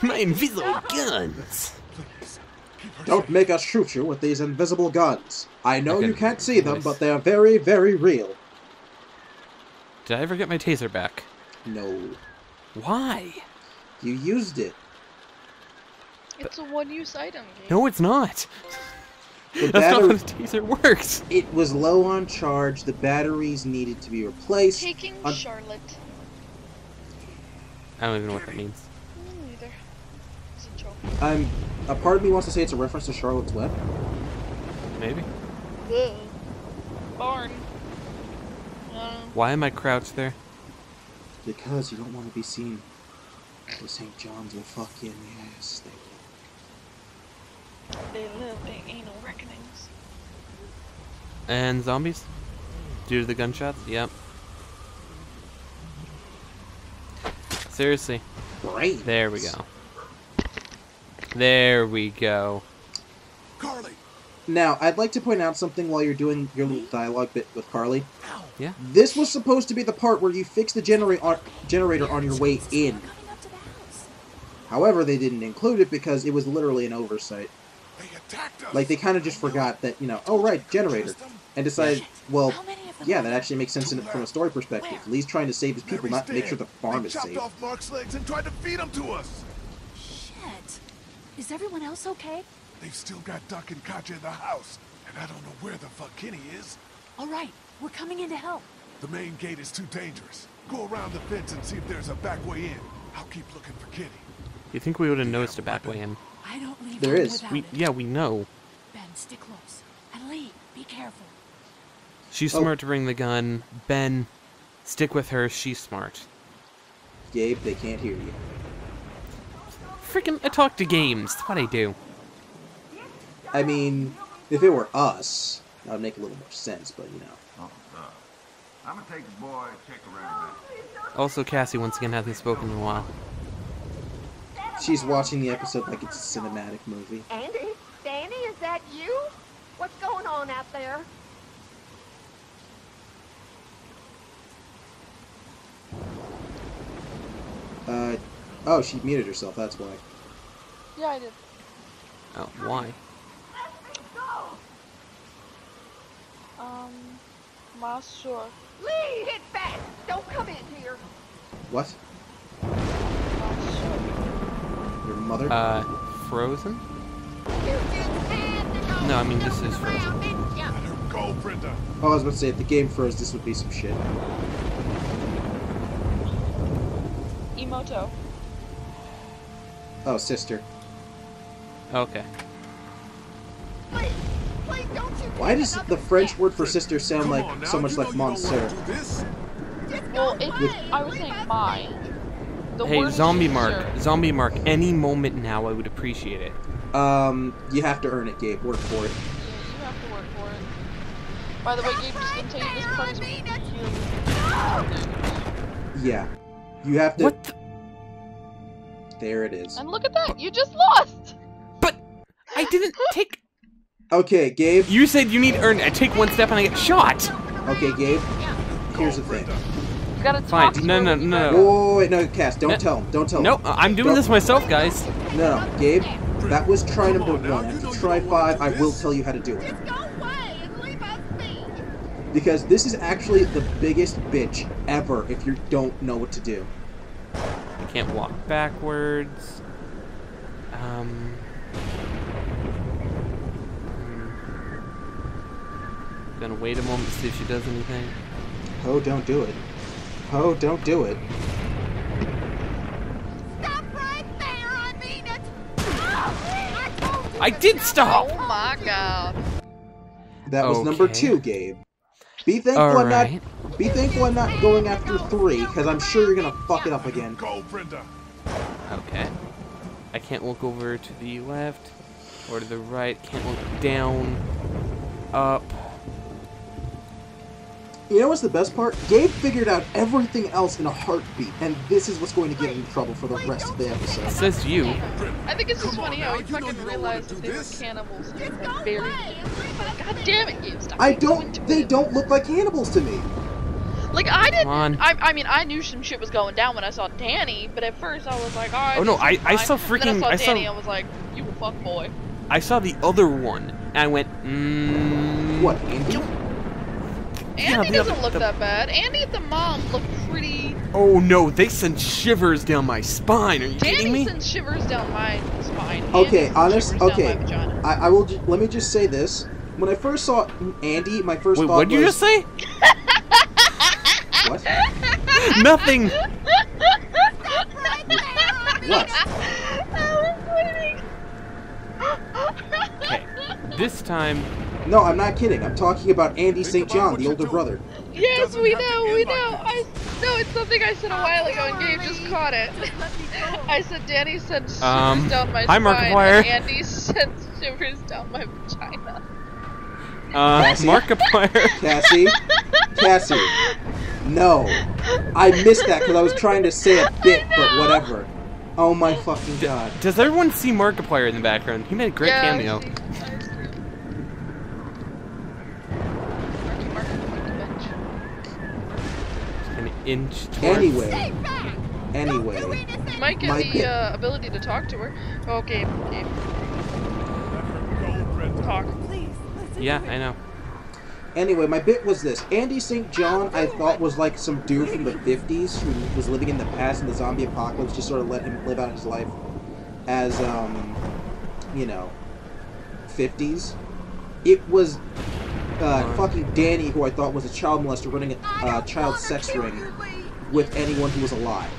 My invisible guns. Don't make us shoot you with these invisible guns. I know you can't see them, but they're very, very real. Did I ever get my taser back? No. Why? You used it. It's a one-use item, Gabe. No, it's not. The battery, that's not how the taser works. It was low on charge. The batteries needed to be replaced. Taking Charlotte. I don't even know what that means. Me neither. It's a joke. A part of me wants to say it's a reference to Charlotte's Web. Maybe. Ugh. Barn. Why am I crouched there? Because you don't want to be seen. The St. John's will fuck you in the ass. They live by anal reckonings. And zombies? Due to the gunshots? Yep. Seriously. Brains. There we go. There we go. Carly. Now, I'd like to point out something while you're doing your little dialogue bit with Carly. Yeah. This was supposed to be the part where you fix the generator on your way in. However, they didn't include it because it was literally an oversight. Like, they kind of just forgot that, you know, oh, right, generator. And decided, well, yeah, that actually makes sense from a story perspective. Lee's trying to save his people, not make sure the farm is safe. They chopped off Mark's legs and tried to feed them to us! Shit. Is everyone else okay? They've still got Duck and Katjaa in the house, and I don't know where the fuck Kenny is. All right, we're coming in to help. The main gate is too dangerous. Go around the fence and see if there's a back way in. I'll keep looking for Kenny. You think we would have noticed a back way in? I don't leave there is. Yeah, we know. Ben, stick close. And Lee, be careful. She's smart to bring the gun. Ben, stick with her. She's smart. Gabe, they can't hear you. Freaking, I talk to games. That's what I do. I mean, if it were us, that would make a little more sense, but you know. Oh, I'm gonna take the boy and check around a bit. Also, Cassie, once again, hasn't spoken in a while. She's watching the episode like it's a cinematic movie. Andy? Danny, is that you? What's going on out there? Oh, she muted herself, that's why. Yeah, I did. Oh, why? Let me go! Ma, sure. Lee, hit back! Don't come in here! What? Your mother? Frozen? No, I mean this is Frozen. Oh, I was about to say, if the game froze, this would be some shit. Emoto. Oh, sister. Okay. Please, please don't you. Why does the French word for sister sound like so much like monsieur? Well, I was saying my. Hey, zombie Mark. Zombie Mark. Any moment now, I would appreciate it. You have to earn it, Gabe. Work for it. Yeah, you have to work for it. By the way, Gabe, just gonna tell you this part is really cute. Yeah. You have to... What the... There it is. And look at that! You just lost! But... I didn't take... Okay, Gabe. You said you need to earn it. I take one step and I get shot! Okay, Gabe. Here's the thing. Fine. No. Whoa, wait, no, Cass, don't tell him. Don't tell him. No, I'm doing this myself, guys. No, Gabe, that was try number 1. After try 5, I will tell you how to do it. because this is actually the biggest bitch ever if you don't know what to do. I can't walk backwards. I'm gonna wait a moment to see if she does anything. Oh, don't do it. Oh, don't do it. Stop right there, I mean it. Oh, I did stop. Oh my god. That was okay. Number 2, Gabe. Be thankful I'm right. Not going after 3, because I'm sure you're gonna fuck it up again. Go, Brenda. Okay. I can't walk over to the left or to the right. Can't walk down, up. You know what's the best part? Gabe figured out everything else in a heartbeat, and this is what's going to get him in trouble for the rest of the episode. It says you. I think it's just funny how we fucking realized that they were cannibals. God damn it, Gabe! Stop. They don't look like cannibals to me. Like I didn't. I mean, I knew some shit was going down when I saw Danny, but at first I was like, all right. Oh no! I saw freaking. And then I saw Danny. I was like, you a fuck boy. I saw the other one, and I went. What? Angel? Andy doesn't look that bad. Andy and the mom look pretty... Oh no, they send shivers down my spine. Are you kidding me? Danny sends shivers down my spine. Okay, honest, okay. I will... Let me just say this. When I first saw Andy, my first thought was... What did you just say? What? Nothing! What? I was waiting. Okay, this time... No, I'm not kidding. I'm talking about Andy St. John, the older brother. Yes, we know, we know. No, it's something I said a while ago, and Gabe just caught it. I said Danny sent shivers down my spine, and Andy sent shivers down my vagina. Markiplier. Cassie. No. I missed that because I was trying to say a bit, but whatever. Oh my fucking god. Does everyone see Markiplier in the background? He made a great cameo. Inch anyway. You might get the ability to talk to her. Okay. Talk. Please, yeah, I know. Anyway, my bit was this. Andy St. John, I thought, was like some dude from the 50s who was living in the past and the zombie apocalypse just sort of let him live out his life as, you know, 50s. It was... fucking Danny, who I thought was a child molester, running a child sex ring with anyone who was alive.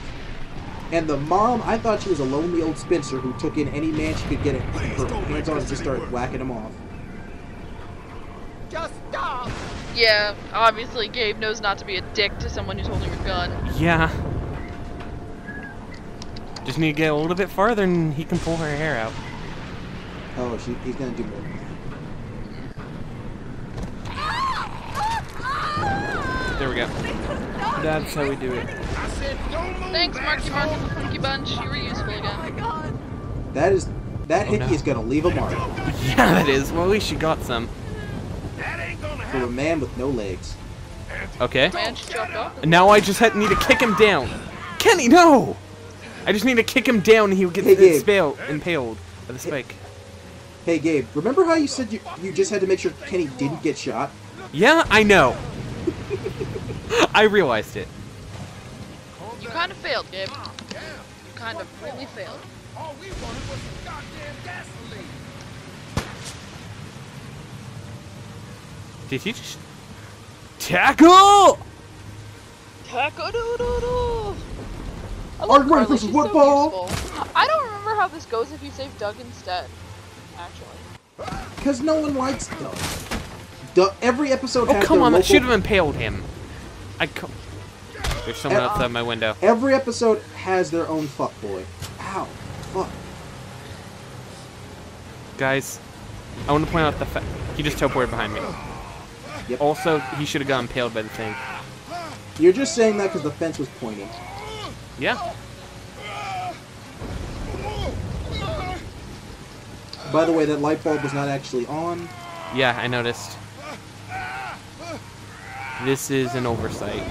And the mom, I thought she was a lonely old spinster who took in any man she could get her hands on and just started whacking him off. Just stop! Yeah, obviously Gabe knows not to be a dick to someone who's holding a gun. Yeah. Just need to get a little bit farther and he can pull her hair out. Oh, he's gonna do more. There we go. That's how we do it. Thanks, Marky Mark and the Funky Bunch. You were useful again. That is... That hickey is gonna leave a mark. Yeah, that is. Well, at least you got some. For a man with no legs. Okay. Now I just need to kick him down. Kenny, no! I just need to kick him down and he'll get impaled by the spike. Hey, Gabe, remember how you said you just had to make sure Kenny didn't get shot? Yeah, I know. I realized it. You kind of failed, Gabe. You kind of really failed. All we wanted was some goddamn gasoline. Did he just tackle? Tackle doodle. Hard run versus what ball? I don't remember how this goes if you save Doug instead. Actually. Because no one likes Doug. Every episode has come on, I should have impaled him. There's someone outside my window. Every episode has their own fuckboy. Ow. Fuck. Guys, I want to point out the fact... He just teleported behind me. Yep. Also, he should have gotten impaled by the thing. You're just saying that because the fence was pointing. Yeah. By the way, that light bulb was not actually on. Yeah, I noticed. This is an oversight.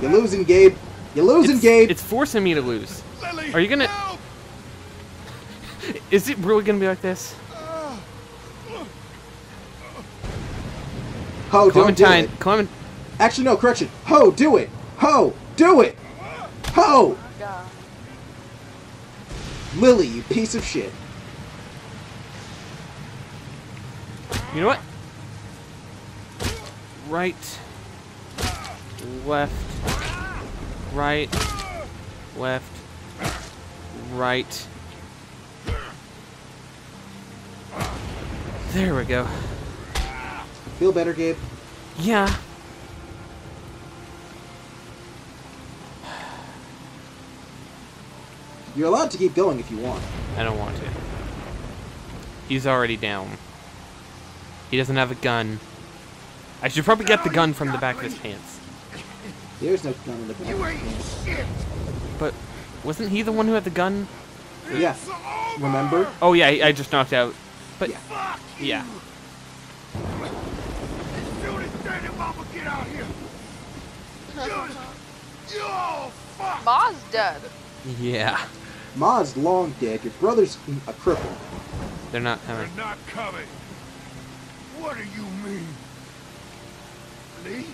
You're losing, Gabe. You're losing, Gabe. It's forcing me to lose. Lily, are you gonna? Help! Is it really gonna be like this? Ho, Clementine, don't do it. Actually, no, correction. Ho, do it. Ho, do it. Ho. Lily, you piece of shit. You know what? Right. Left. Right. Left. Right. There we go. Feel better, Gabe? Yeah. You're allowed to keep going if you want. I don't want to. He's already down. He doesn't have a gun. I should probably get the gun from the back of his pants. There's no gun in the back of his pants. But wasn't he the one who had the gun? Yeah. Remember? Oh yeah, I just knocked out. But yeah. Ma's dead. Yeah. Ma's long dead. Your brother's a cripple. They're not coming. They're not coming. What do you mean? Lee?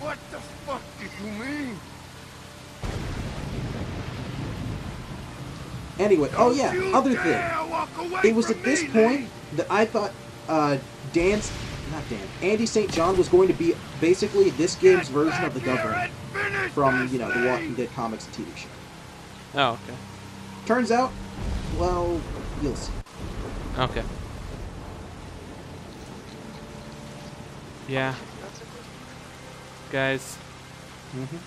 What the fuck did you mean? Anyway, oh yeah, other thing. It was at this point that I thought Andy St. John was going to be basically this game's version of the governor from, you know, The Walking Dead comics and TV show. Oh, okay. Turns out, well, you'll see. Okay. Yeah. Guys,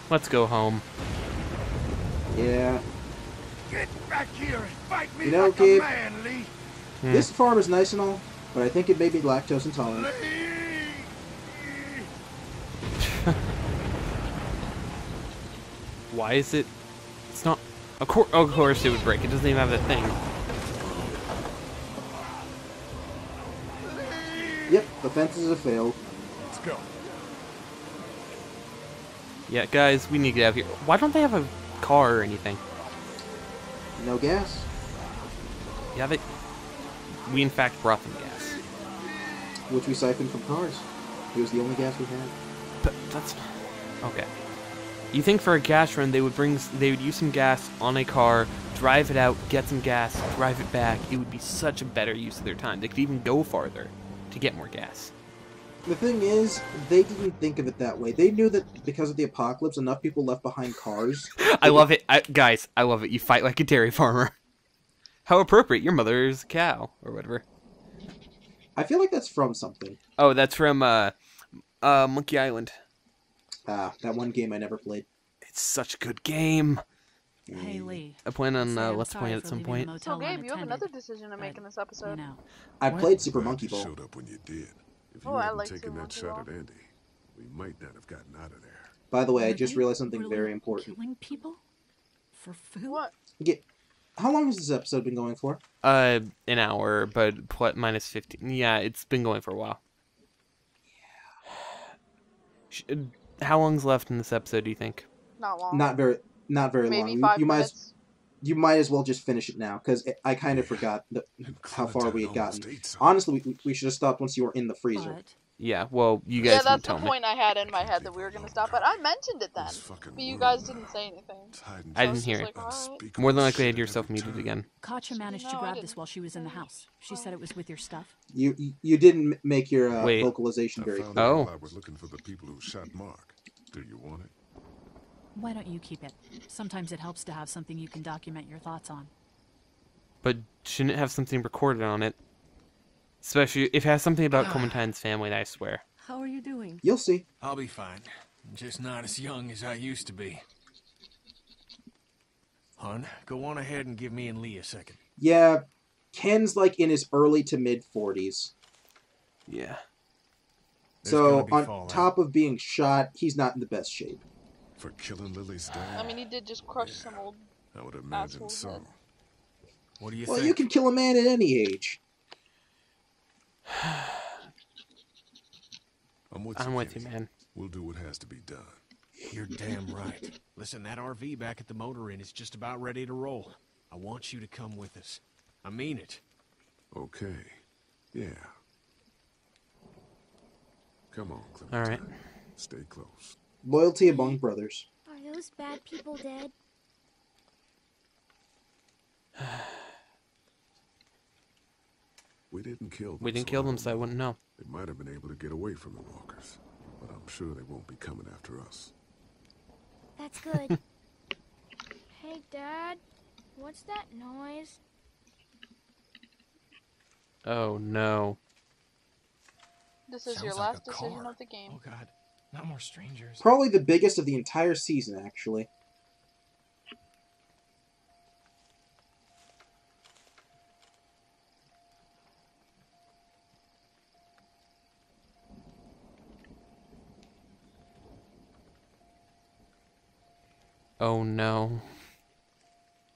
let's go home. Yeah. Get back here and fight me like a man, Lee. This farm is nice and all, but I think it may be lactose intolerant. Why is it? It's not. Of course it would break. It doesn't even have a thing. Yep, the fences have failed. Let's go. Yeah, guys, we need to get out of here. Why don't they have a car or anything? No gas. Yeah, we in fact brought them gas, which we siphoned from cars. It was the only gas we had. But that's okay. You think for a gas run they would use some gas on a car, drive it out, get some gas, drive it back. It would be such a better use of their time. They could even go farther to get more gas. The thing is, they didn't think of it that way. They knew that because of the apocalypse, enough people left behind cars. I love it. Guys, I love it. You fight like a dairy farmer. How appropriate. Your mother's a cow, or whatever. I feel like that's from something. Oh, that's from Monkey Island. Ah, that one game I never played. It's such a good game. Hey, Lee. I plan on Let's Play at some point. So, Gabe, you have another decision to make in this episode. No. I played Super Monkey Ball. Showed up when you did. If you hadn't taken that shot at Andy, we might not have gotten out of there. By the way, I just realized something very important. Killing people for food? What? Yeah. How long has this episode been going for? An hour, but minus 15. Yeah, it's been going for a while. Yeah. How long's left in this episode? Do you think? Not long. Not very long. Maybe 5 minutes. You might as well just finish it now, because I kind of forgot how far we had gotten. Honestly, we should have stopped once you were in the freezer. But... yeah, well, you guys. Yeah, that's the point I had in my head that we were going to stop, but I mentioned it then. But you guys didn't say anything. I didn't hear it. Right. More than likely, I had yourself muted again. Katjaa managed to grab this while she was in the house. She said it was with your stuff. You didn't make your vocalization very clear. Oh. I was looking for the people who shot Mark. Do you want it? Why don't you keep it? Sometimes it helps to have something you can document your thoughts on. But shouldn't it have something recorded on it? Especially if it has something about Clementine's family, I swear. How are you doing? You'll see. I'll be fine. I'm just not as young as I used to be. Hon, go on ahead and give me and Lee a second. Yeah, Ken's like in his early to mid-40s. Yeah. So on top of being shot, he's not in the best shape. For killing Lily's dad. I mean, he did just crush some old. I would imagine so. What do you think? Well, you can kill a man at any age. I'm with you, man. We'll do what has to be done. You're damn right. Listen, that RV back at the motor inn is just about ready to roll. I want you to come with us. I mean it. Okay. Yeah. Come on, Clementine. All right. Stay close. Loyalty among brothers. Are those bad people dead? We didn't kill them. We didn't kill them, so I wouldn't know. They might have been able to get away from the walkers, but I'm sure they won't be coming after us. That's good. Hey, Dad, what's that noise? Oh no! This is your last decision of the game. Oh God, not more strangers. Probably the biggest of the entire season, actually. Oh no.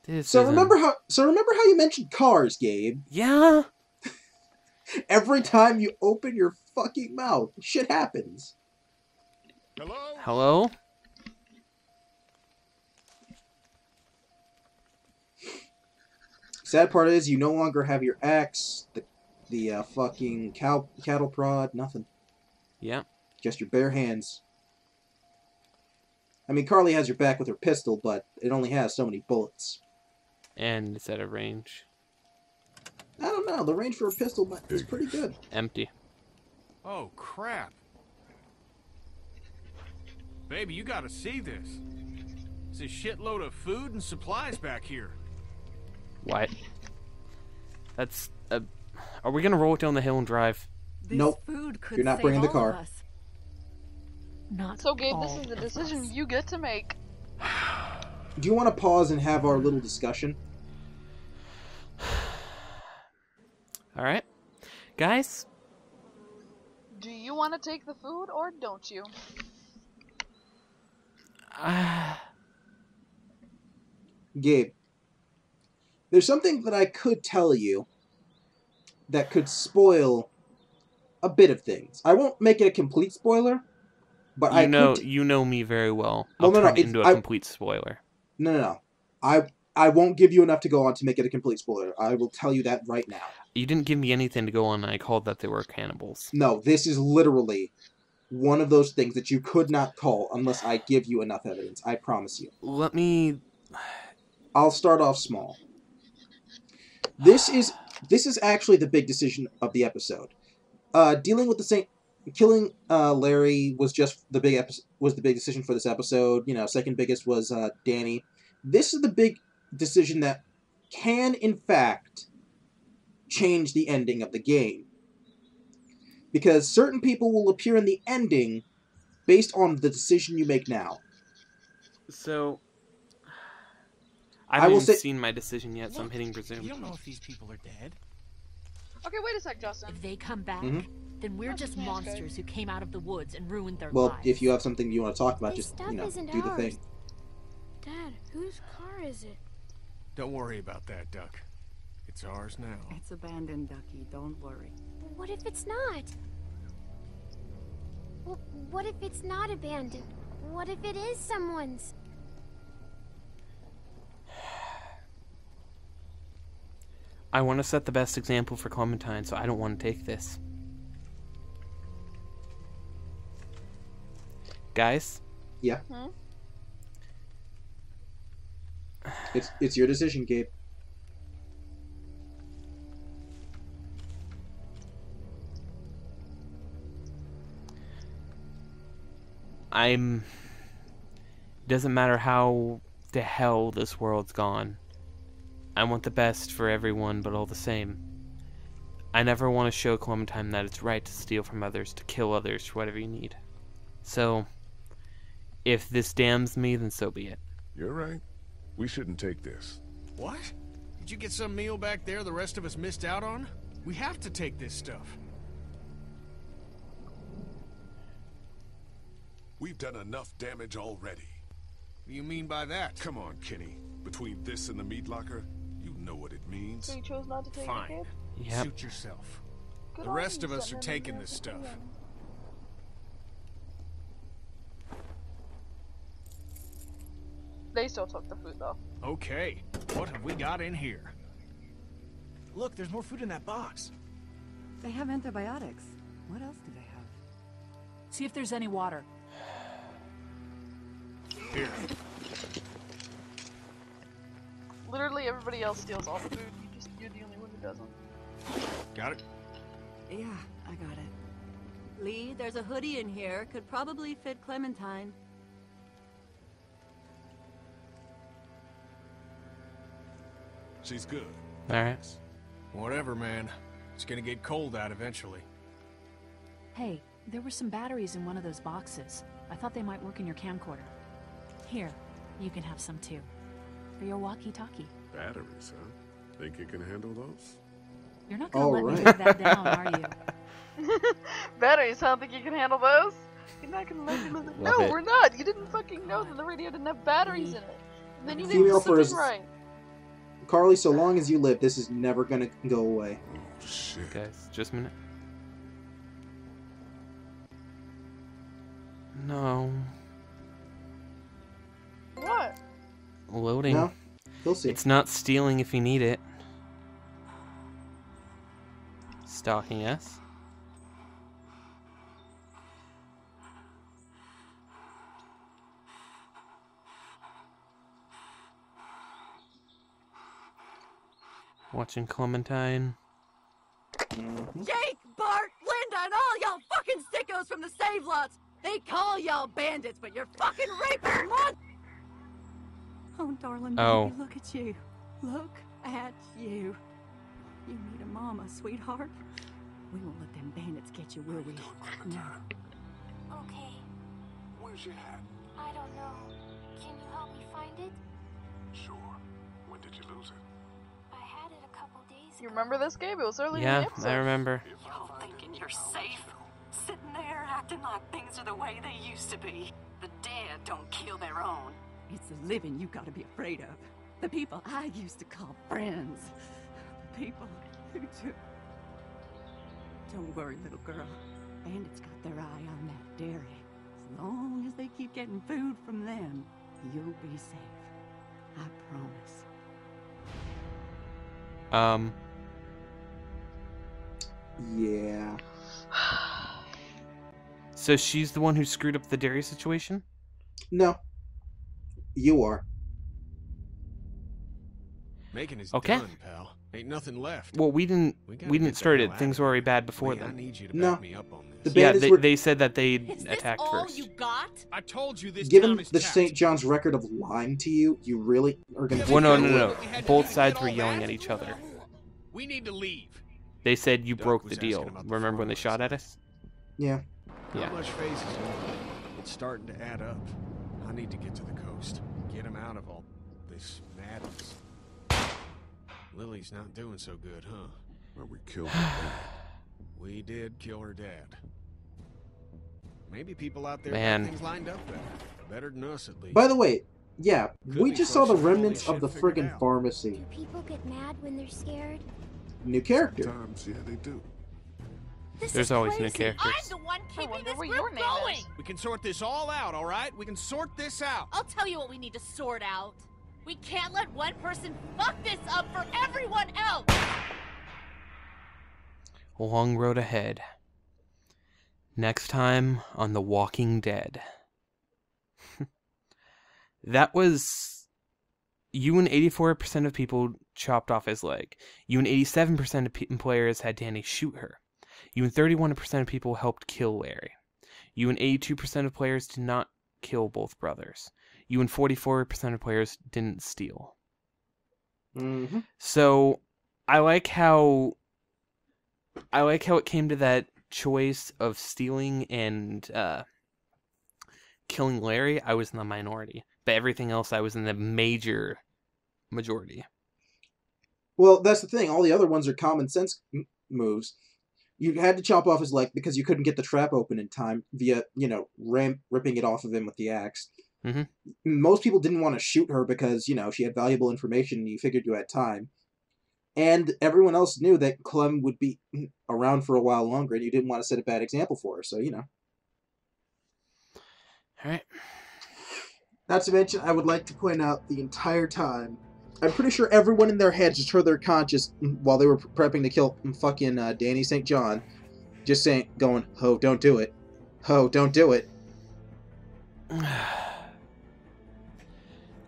This remember how you mentioned cars, Gabe? Yeah. Every time you open your fucking mouth, shit happens. Hello? Hello? Sad part is you no longer have your axe, the fucking cattle prod, nothing. Yeah. Just your bare hands. I mean, Carly has your back with her pistol, but it only has so many bullets. And it's at a range. I don't know. The range for a pistol is pretty good. Empty. Oh, crap. Baby, you gotta see this. It's a shitload of food and supplies back here. What? That's... Are we gonna roll it down the hill and drive? Nope. You're not bringing the car. Not so, Gabe, this is the decision you get to make. Do you want to pause and have our little discussion? All right. Guys? Do you want to take the food or don't you? Gabe, there's something that I could tell you that could spoil a bit of things. I won't make it a complete spoiler. But you know me very well. I'll turn it into a complete spoiler. No. I won't give you enough to go on to make it a complete spoiler. I will tell you that right now. You didn't give me anything to go on, and I called that they were cannibals. No, this is literally one of those things that you could not call unless I give you enough evidence. I promise you. Let me... I'll start off small. This is actually the big decision of the episode. Dealing with the St. Killing Larry was just the big decision for this episode. You know, second biggest was Danny. This is the big decision that can, in fact, change the ending of the game. Because certain people will appear in the ending based on the decision you make now. So, I haven't seen my decision yet, so I'm hitting presume. You don't know if these people are dead. Okay, wait a sec, Justin. If they come back... Mm-hmm. Then we're just monsters who came out of the woods and ruined their lives. Well, if you have something you want to talk about, just, you know, do the thing. Dad, whose car is it? Don't worry about that, Duck. It's ours now. It's abandoned, Ducky. Don't worry. But what if it's not? Well, what if it's not abandoned? What if it is someone's? I want to set the best example for Clementine, so I don't want to take this. Guys? Yeah. Hmm? It's your decision, Gabe. Doesn't matter how the hell this world's gone. I want the best for everyone, but all the same. I never want to show Clementine that it's right to steal from others, to kill others, whatever you need. So... if this damns me, then so be it. You're right. We shouldn't take this. What? Did you get some meal back there the rest of us missed out on? We have to take this stuff. We've done enough damage already. What do you mean by that? Come on, Kenny. Between this and the meat locker, you know what it means. So you chose not to take it? Yep. Suit yourself. The rest of us are taking this stuff. They still took the food, though. Okay, what have we got in here? Look, there's more food in that box. They have antibiotics. What else do they have? See if there's any water. Here. Literally everybody else steals all the food. You're the only one who doesn't. Got it? Yeah, I got it. Lee, there's a hoodie in here. Could probably fit Clementine. She's good. Alright. Whatever, man. It's gonna get cold out eventually. Hey, there were some batteries in one of those boxes. I thought they might work in your camcorder. Here, you can have some too. For your walkie-talkie. Batteries, huh? Think you can handle those? You're not gonna let me take that down, are you? Batteries, huh? Think you can handle those? You're not gonna let me lose it. No, we're not! You didn't fucking know that the radio didn't have batteries in it. And then you didn't do something right. Carly, so long as you live, this is never gonna go away. Oh, shit. Guys, just a minute. No. What? Loading. No? You'll see. It's not stealing if you need it. Stalking us. Watching Clementine. Jake, Bart, Linda, and all y'all fucking sickos from the save lots. They call y'all bandits, but you're fucking raping monsters. Oh, darling, baby, look at you. Look at you. You need a mama, sweetheart. We won't let them bandits get you, will we? No. Okay. Where's your hat? I don't know. Can you help me find it? Sure. When did you lose it? You remember this game? It was earlier in the episode. Yeah, I remember. Y'all thinking you're safe? Sitting there acting like things are the way they used to be. The dead don't kill their own. It's the living you gotta be afraid of. The people I used to call friends. The people who do. Don't worry, little girl. Bandits got their eye on that dairy. As long as they keep getting food from them, you'll be safe. I promise. Yeah. So she's the one who screwed up the dairy situation? No. You are. Making is done, pal. Ain't nothing left. Well, we didn't start it. Things were already bad before then. I need you to back me up on this. Yeah, they said that they attacked first. Is this all you got? I told you this. Given the St. John's record of lying to you, you really are going to. Well, no. Both sides were yelling at each other. We need to leave. They said you broke the deal. Remember when they shot at us? Yeah. Yeah. How much face is it? It's starting to add up. I need to get to the coast. Get him out of all this madness. Lily's not doing so good, huh? Well, we killed her. We did kill her dad. Maybe people out there have things lined up better than us, at least. By the way, yeah, we just saw the remnants of the friggin' pharmacy. Do people get mad when they're scared? New character. Sometimes, yeah, they do. There's always new characters. I'm the one keeping this group going. We can sort this all out, all right? We can sort this out. I'll tell you what we need to sort out. We can't let one person fuck this up for everyone else! A long road ahead. Next time on The Walking Dead. That was... You and 84% of people chopped off his leg. You and 87% of players had Danny shoot her. You and 31% of people helped kill Larry. You and 82% of players did not kill both brothers. You and 44% of players didn't steal. Mm-hmm. So, I like how it came to that choice of stealing and killing Larry. I was in the minority, but everything else, I was in the major majority. Well, that's the thing. All the other ones are common sense moves. You had to chop off his leg because you couldn't get the trap open in time via, you know, ripping it off of him with the axe. Mm-hmm. Most people didn't want to shoot her because, you know, she had valuable information and you figured you had time. And everyone else knew that Clem would be around for a while longer and you didn't want to set a bad example for her, so, you know. Alright. Not to mention, I would like to point out the entire time, I'm pretty sure everyone in their head just heard their conscience while they were prepping to kill fucking Danny St. John, just saying, going, "Oh, don't do it. Oh, don't do it."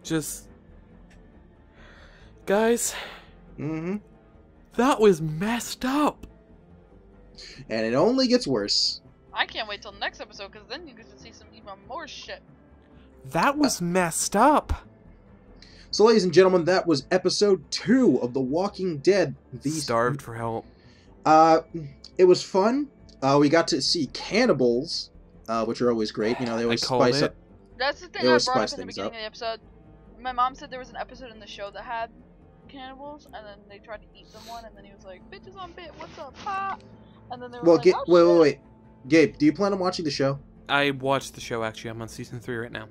Just... guys, that was messed up. And it only gets worse. I can't wait till next episode, because then you get to see some even more shit. That was messed up. So, ladies and gentlemen, that was episode 2 of The Walking Dead. The Starved for Help. It was fun. We got to see cannibals, which are always great. You know, they always spice up. That's the thing I brought up in the beginning of the episode. My mom said there was an episode in the show that had cannibals, and then they tried to eat someone, and then he was like, "Bitches on bit, what's up, pop?" And then they were like, wait. Gabe, do you plan on watching the show? I watched the show, actually. I'm on season 3 right now.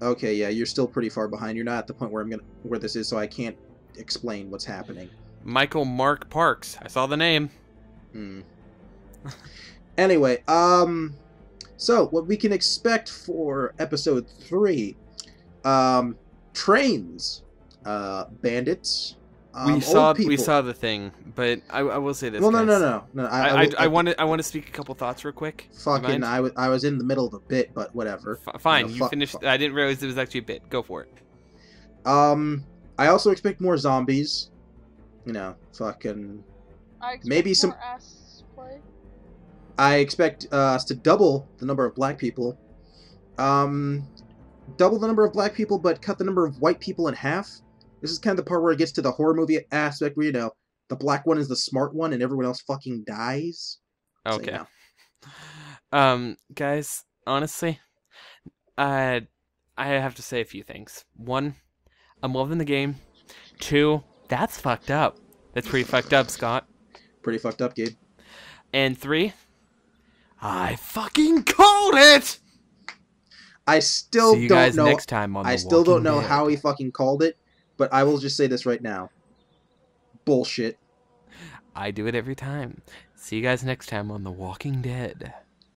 Okay, yeah, you're still pretty far behind. You're not at the point where I'm gonna where this is, so I can't explain what's happening. Michael Mark Parks. I saw the name. Anyway, so what we can expect for episode 3, trains, bandits. We saw the thing, but I will say this. Well, guys. No. I want to speak a couple thoughts real quick. Fucking, I was in the middle of a bit, but whatever. Fine, you finished. I didn't realize it was actually a bit. Go for it. I also expect more zombies. You know, fucking. Maybe some. I expect us to double the number of black people. Double the number of black people, but cut the number of white people in half. This is kind of the part where it gets to the horror movie aspect where, you know, the black one is the smart one and everyone else fucking dies. Okay. So, you know. Guys, honestly, I have to say a few things. 1, I'm loving the game. 2, that's fucked up. That's pretty fucked up, Scott. Pretty fucked up, Gabe. And 3, I fucking called it! I still don't know. Next time on I still don't know how he fucking called it. But I will just say this right now. Bullshit. I do it every time. See you guys next time on The Walking Dead.